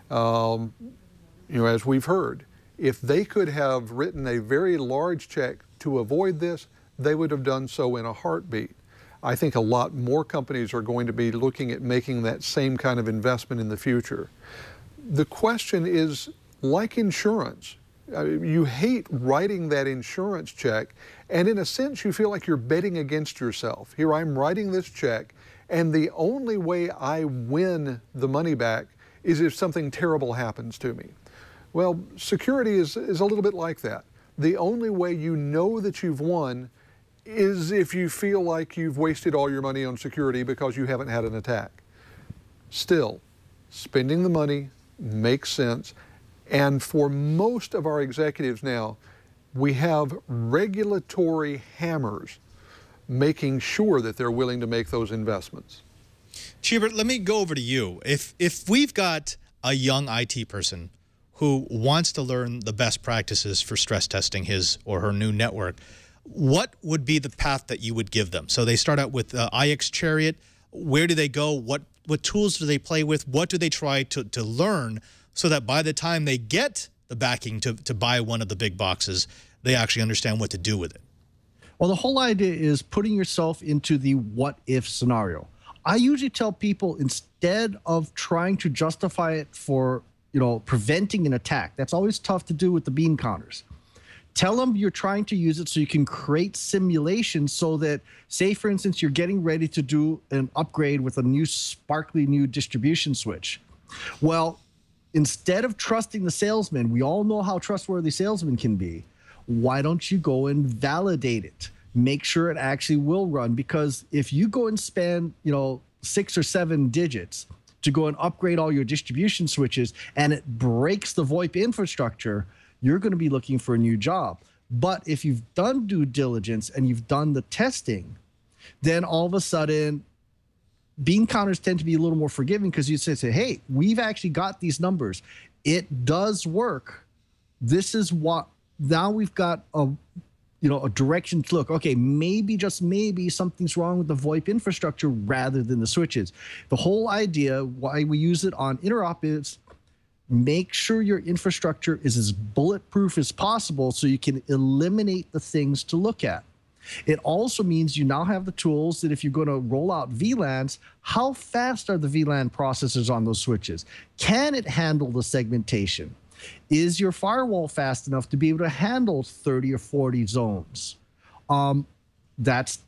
Um, you know, as we've heard, if they could have written a very large check to avoid this, they would have done so in a heartbeat. I think a lot more companies are going to be looking at making that same kind of investment in the future. The question is, like insurance, you hate writing that insurance check, and in a sense you feel like you're betting against yourself. Here I'm writing this check, and the only way I win the money back is if something terrible happens to me. Well, security is, is a little bit like that. The only way you know that you've won is if you feel like you've wasted all your money on security because you haven't had an attack. Still, spending the money makes sense. And for most of our executives now, we have regulatory hammers making sure that they're willing to make those investments. Chebert, let me go over to you. If, if we've got a young I T person who wants to learn the best practices for stress testing his or her new network, what would be the path that you would give them? So they start out with uh, I X Chariot. Where do they go? What, what tools do they play with? What do they try to, to learn so that by the time they get the backing to, to buy one of the big boxes, they actually understand what to do with it? Well, the whole idea is putting yourself into the what-if scenario. I usually tell people, instead of trying to justify it for, you know, preventing an attack, that's always tough to do with the bean counters, tell them you're trying to use it so you can create simulations so that, say, for instance, you're getting ready to do an upgrade with a new sparkly new distribution switch. Well, instead of trusting the salesman, we all know how trustworthy salesmen can be. Why don't you go and validate it? Make sure it actually will run, because if you go and spend, you know, six or seven digits to go and upgrade all your distribution switches and it breaks the VoIP infrastructure, you're going to be looking for a new job. But if you've done due diligence and you've done the testing, then all of a sudden bean counters tend to be a little more forgiving, because you say, say, hey, we've actually got these numbers. It does work. This is what, now we've got a, you know, a direction to look. Okay, maybe, just maybe, something's wrong with the VoIP infrastructure rather than the switches. The whole idea why we use it on interop is make sure your infrastructure is as bulletproof as possible so you can eliminate the things to look at. It also means you now have the tools that if you're going to roll out V LANs, how fast are the V LAN processors on those switches? Can it handle the segmentation? Is your firewall fast enough to be able to handle thirty or forty zones? Um, that's,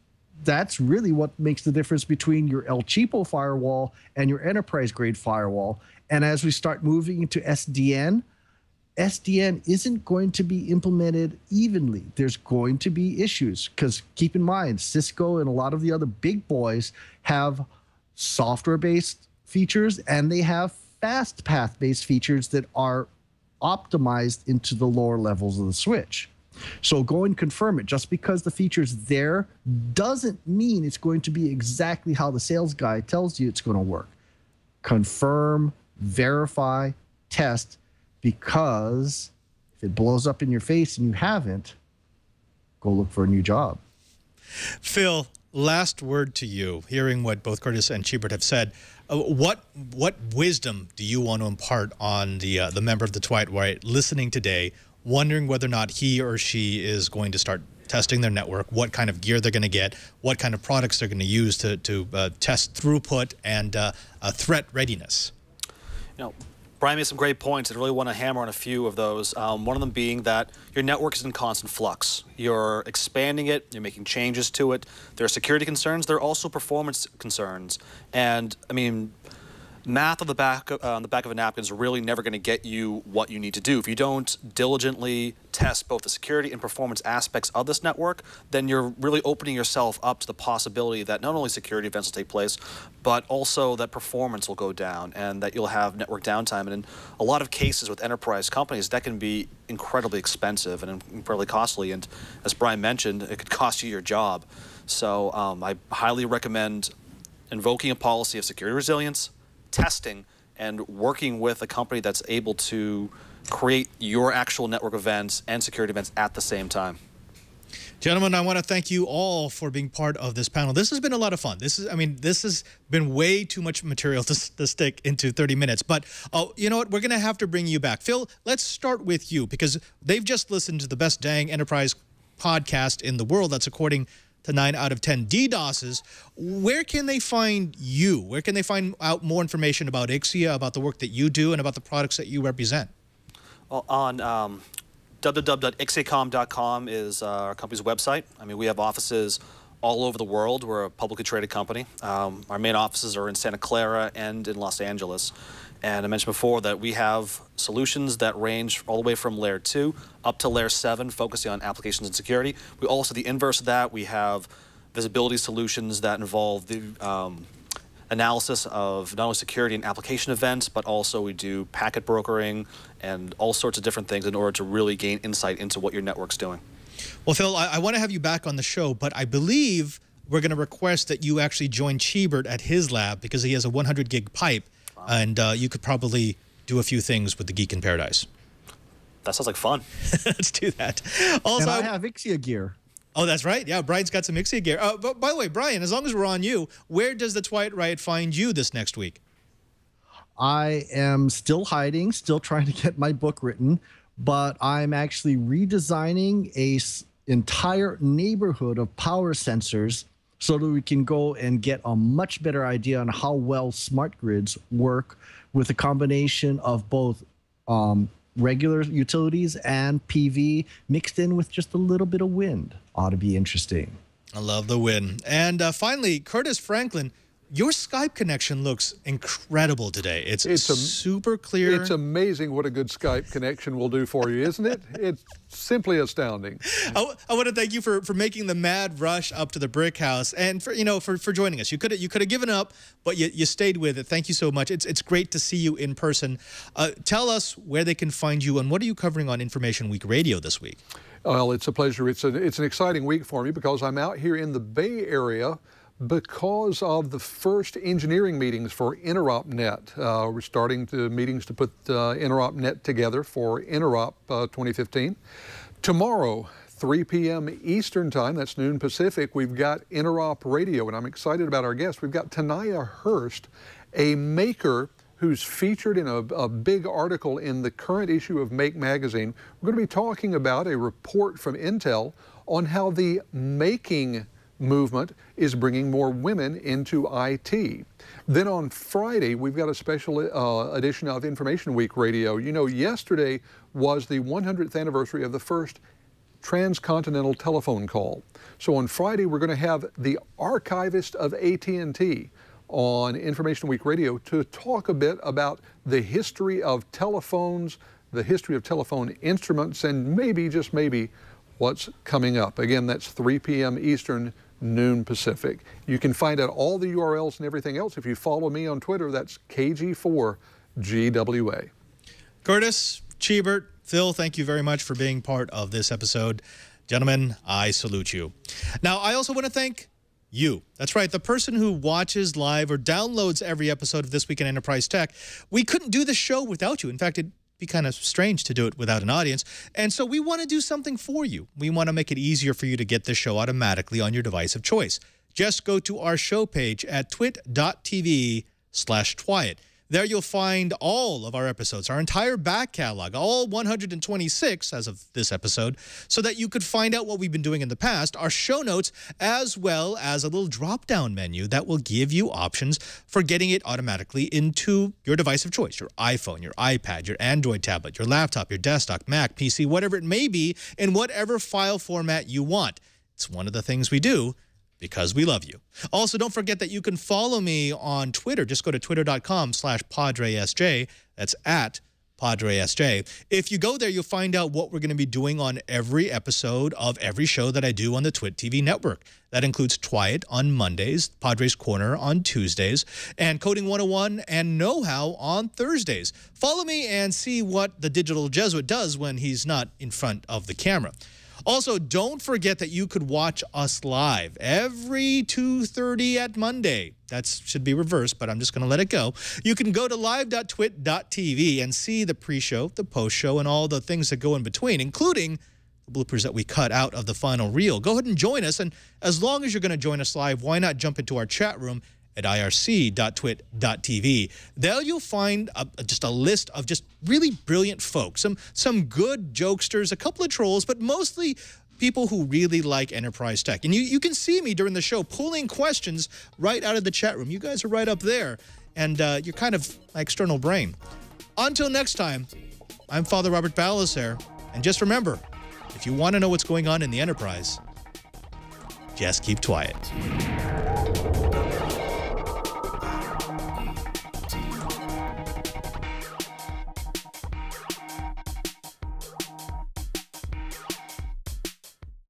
that's really what makes the difference between your El Cheapo firewall and your enterprise-grade firewall. And as we start moving into S D N, S D N isn't going to be implemented evenly. There's going to be issues, because keep in mind, Cisco and a lot of the other big boys have software-based features, and they have fast path-based features that are optimized into the lower levels of the switch. So go and confirm it. Just because the feature's there doesn't mean it's going to be exactly how the sales guy tells you it's going to work. Confirm, verify, test, because if it blows up in your face and you haven't, go look for a new job. Phil, last word to you, hearing what both Curtis and Chebert have said. Uh, what what wisdom do you want to impart on the uh, the member of the TWiT right listening today, wondering whether or not he or she is going to start testing their network, what kind of gear they're going to get, what kind of products they're going to use to, to uh, test throughput and uh, uh, threat readiness? You know, Brian made some great points. I really want to hammer on a few of those. Um, one of them being that your network is in constant flux. You're expanding it. You're making changes to it. There are security concerns. There are also performance concerns. And, I mean, math on the back uh, on the back of a napkin is really never going to get you what you need to do. If you don't diligently test both the security and performance aspects of this network, then you're really opening yourself up to the possibility that not only security events will take place, but also that performance will go down and that you'll have network downtime. And in a lot of cases with enterprise companies, that can be incredibly expensive and incredibly costly. And as Brian mentioned, it could cost you your job. So um, I highly recommend invoking a policy of security resilience, testing, and working with a company that's able to create your actual network events and security events at the same time. Gentlemen, I want to thank you all for being part of this panel. This has been a lot of fun. This is, I mean, this has been way too much material to, to stick into thirty minutes. But, oh, you know what? We're going to have to bring you back. Phil, let's start with you, because they've just listened to the best dang enterprise podcast in the world. That's according to nine out of ten DDoSes. Where can they find you? Where can they find out more information about Ixia, about the work that you do, and about the products that you represent? Well, on um, w w w dot ixia com dot com is uh, our company's website. I mean, we have offices all over the world. We're a publicly traded company. Um, our main offices are in Santa Clara and in Los Angeles. And I mentioned before that we have solutions that range all the way from layer two up to layer seven, focusing on applications and security. We also, the inverse of that, we have visibility solutions that involve the um, analysis of not only security and application events, but also we do packet brokering and all sorts of different things in order to really gain insight into what your network's doing. Well, Phil, I, I want to have you back on the show, but I believe we're going to request that you actually join Chebert at his lab, because he has a one hundred gig pipe. And uh, you could probably do a few things with the Geek in Paradise. That sounds like fun. Let's do that. Also, and I have Ixia gear. Oh, that's right. Yeah, Brian's got some Ixia gear. Uh, but by the way, Brian, as long as we're on you, where does the TWiT Riot find you this next week? I am still hiding, still trying to get my book written, but I'm actually redesigning a s entire neighborhood of power sensors so that we can go and get a much better idea on how well smart grids work with a combination of both um, regular utilities and P V mixed in with just a little bit of wind. Ought to be interesting. I love the wind. And uh, finally, Curtis Franklin, your Skype connection looks incredible today. It's, it's super clear. It's amazing what a good Skype connection will do for you, isn't it? It's simply astounding. I, I want to thank you for, for making the mad rush up to the brick house and for, you know, for, for joining us. You could have you could have given up, but you, you stayed with it. Thank you so much. It's, it's great to see you in person. Uh, tell us where they can find you, and what are you covering on Information Week Radio this week? Well, it's a pleasure. It's, a, it's an exciting week for me, because I'm out here in the Bay Area because of the first engineering meetings for InteropNet. Uh, we're starting to meetings to put uh, InteropNet together for Interop uh, twenty fifteen. Tomorrow, three p m Eastern Time, that's noon Pacific, we've got Interop Radio, and I'm excited about our guest. We've got Tanaya Hurst, a maker who's featured in a, a big article in the current issue of Make Magazine. We're going to be talking about a report from Intel on how the making movement is bringing more women into I T. Then on Friday, we've got a special uh, edition of Information Week Radio. You know, yesterday was the one hundredth anniversary of the first transcontinental telephone call. So on Friday, we're going to have the archivist of A T and T on Information Week Radio to talk a bit about the history of telephones, the history of telephone instruments, and maybe, just maybe, what's coming up. Again, that's three p m Eastern, noon Pacific. You can find out all the U R Ls and everything else if you follow me on Twitter. That's K G four G W A. Curtis, Chebert, Phil, thank you very much for being part of this episode. Gentlemen, I salute you. Now, I also want to thank you. That's right, the person who watches live or downloads every episode of This Week in Enterprise Tech. We couldn't do the show without you. In fact, it be kind of strange to do it without an audience. And so we want to do something for you. We want to make it easier for you to get the show automatically on your device of choice. Just go to our show page at twit dot t v slash twiat. There you'll find all of our episodes, our entire back catalog, all one hundred twenty-six as of this episode, so that you could find out what we've been doing in the past, our show notes, as well as a little drop-down menu that will give you options for getting it automatically into your device of choice, your iPhone, your iPad, your Android tablet, your laptop, your desktop, Mac, P C, whatever it may be, in whatever file format you want. It's one of the things we do, because we love you. Also, don't forget that you can follow me on Twitter. Just go to twitter dot com slash Padre S J. That's at Padre S J. If you go there, you'll find out what we're going to be doing on every episode of every show that I do on the TWiT T V network. That includes Twiat on Mondays, Padre's Corner on Tuesdays, and Coding one oh one and Know How on Thursdays. Follow me and see what the digital Jesuit does when he's not in front of the camera. Also, don't forget that you could watch us live every two thirty at Monday. That should be reversed, but I'm just going to let it go. You can go to live dot twit dot t v and see the pre-show, the post-show, and all the things that go in between, including the bloopers that we cut out of the final reel. Go ahead and join us, and as long as you're going to join us live, why not jump into our chat room at I R C dot twit dot t v. There you'll find a, just a list of just really brilliant folks, some, some good jokesters, a couple of trolls, but mostly people who really like enterprise tech. And you, you can see me during the show pulling questions right out of the chat room. You guys are right up there, and uh, you're kind of my external brain. Until next time, I'm Father Robert Ballecer, and just remember, if you want to know what's going on in the enterprise, just keep quiet.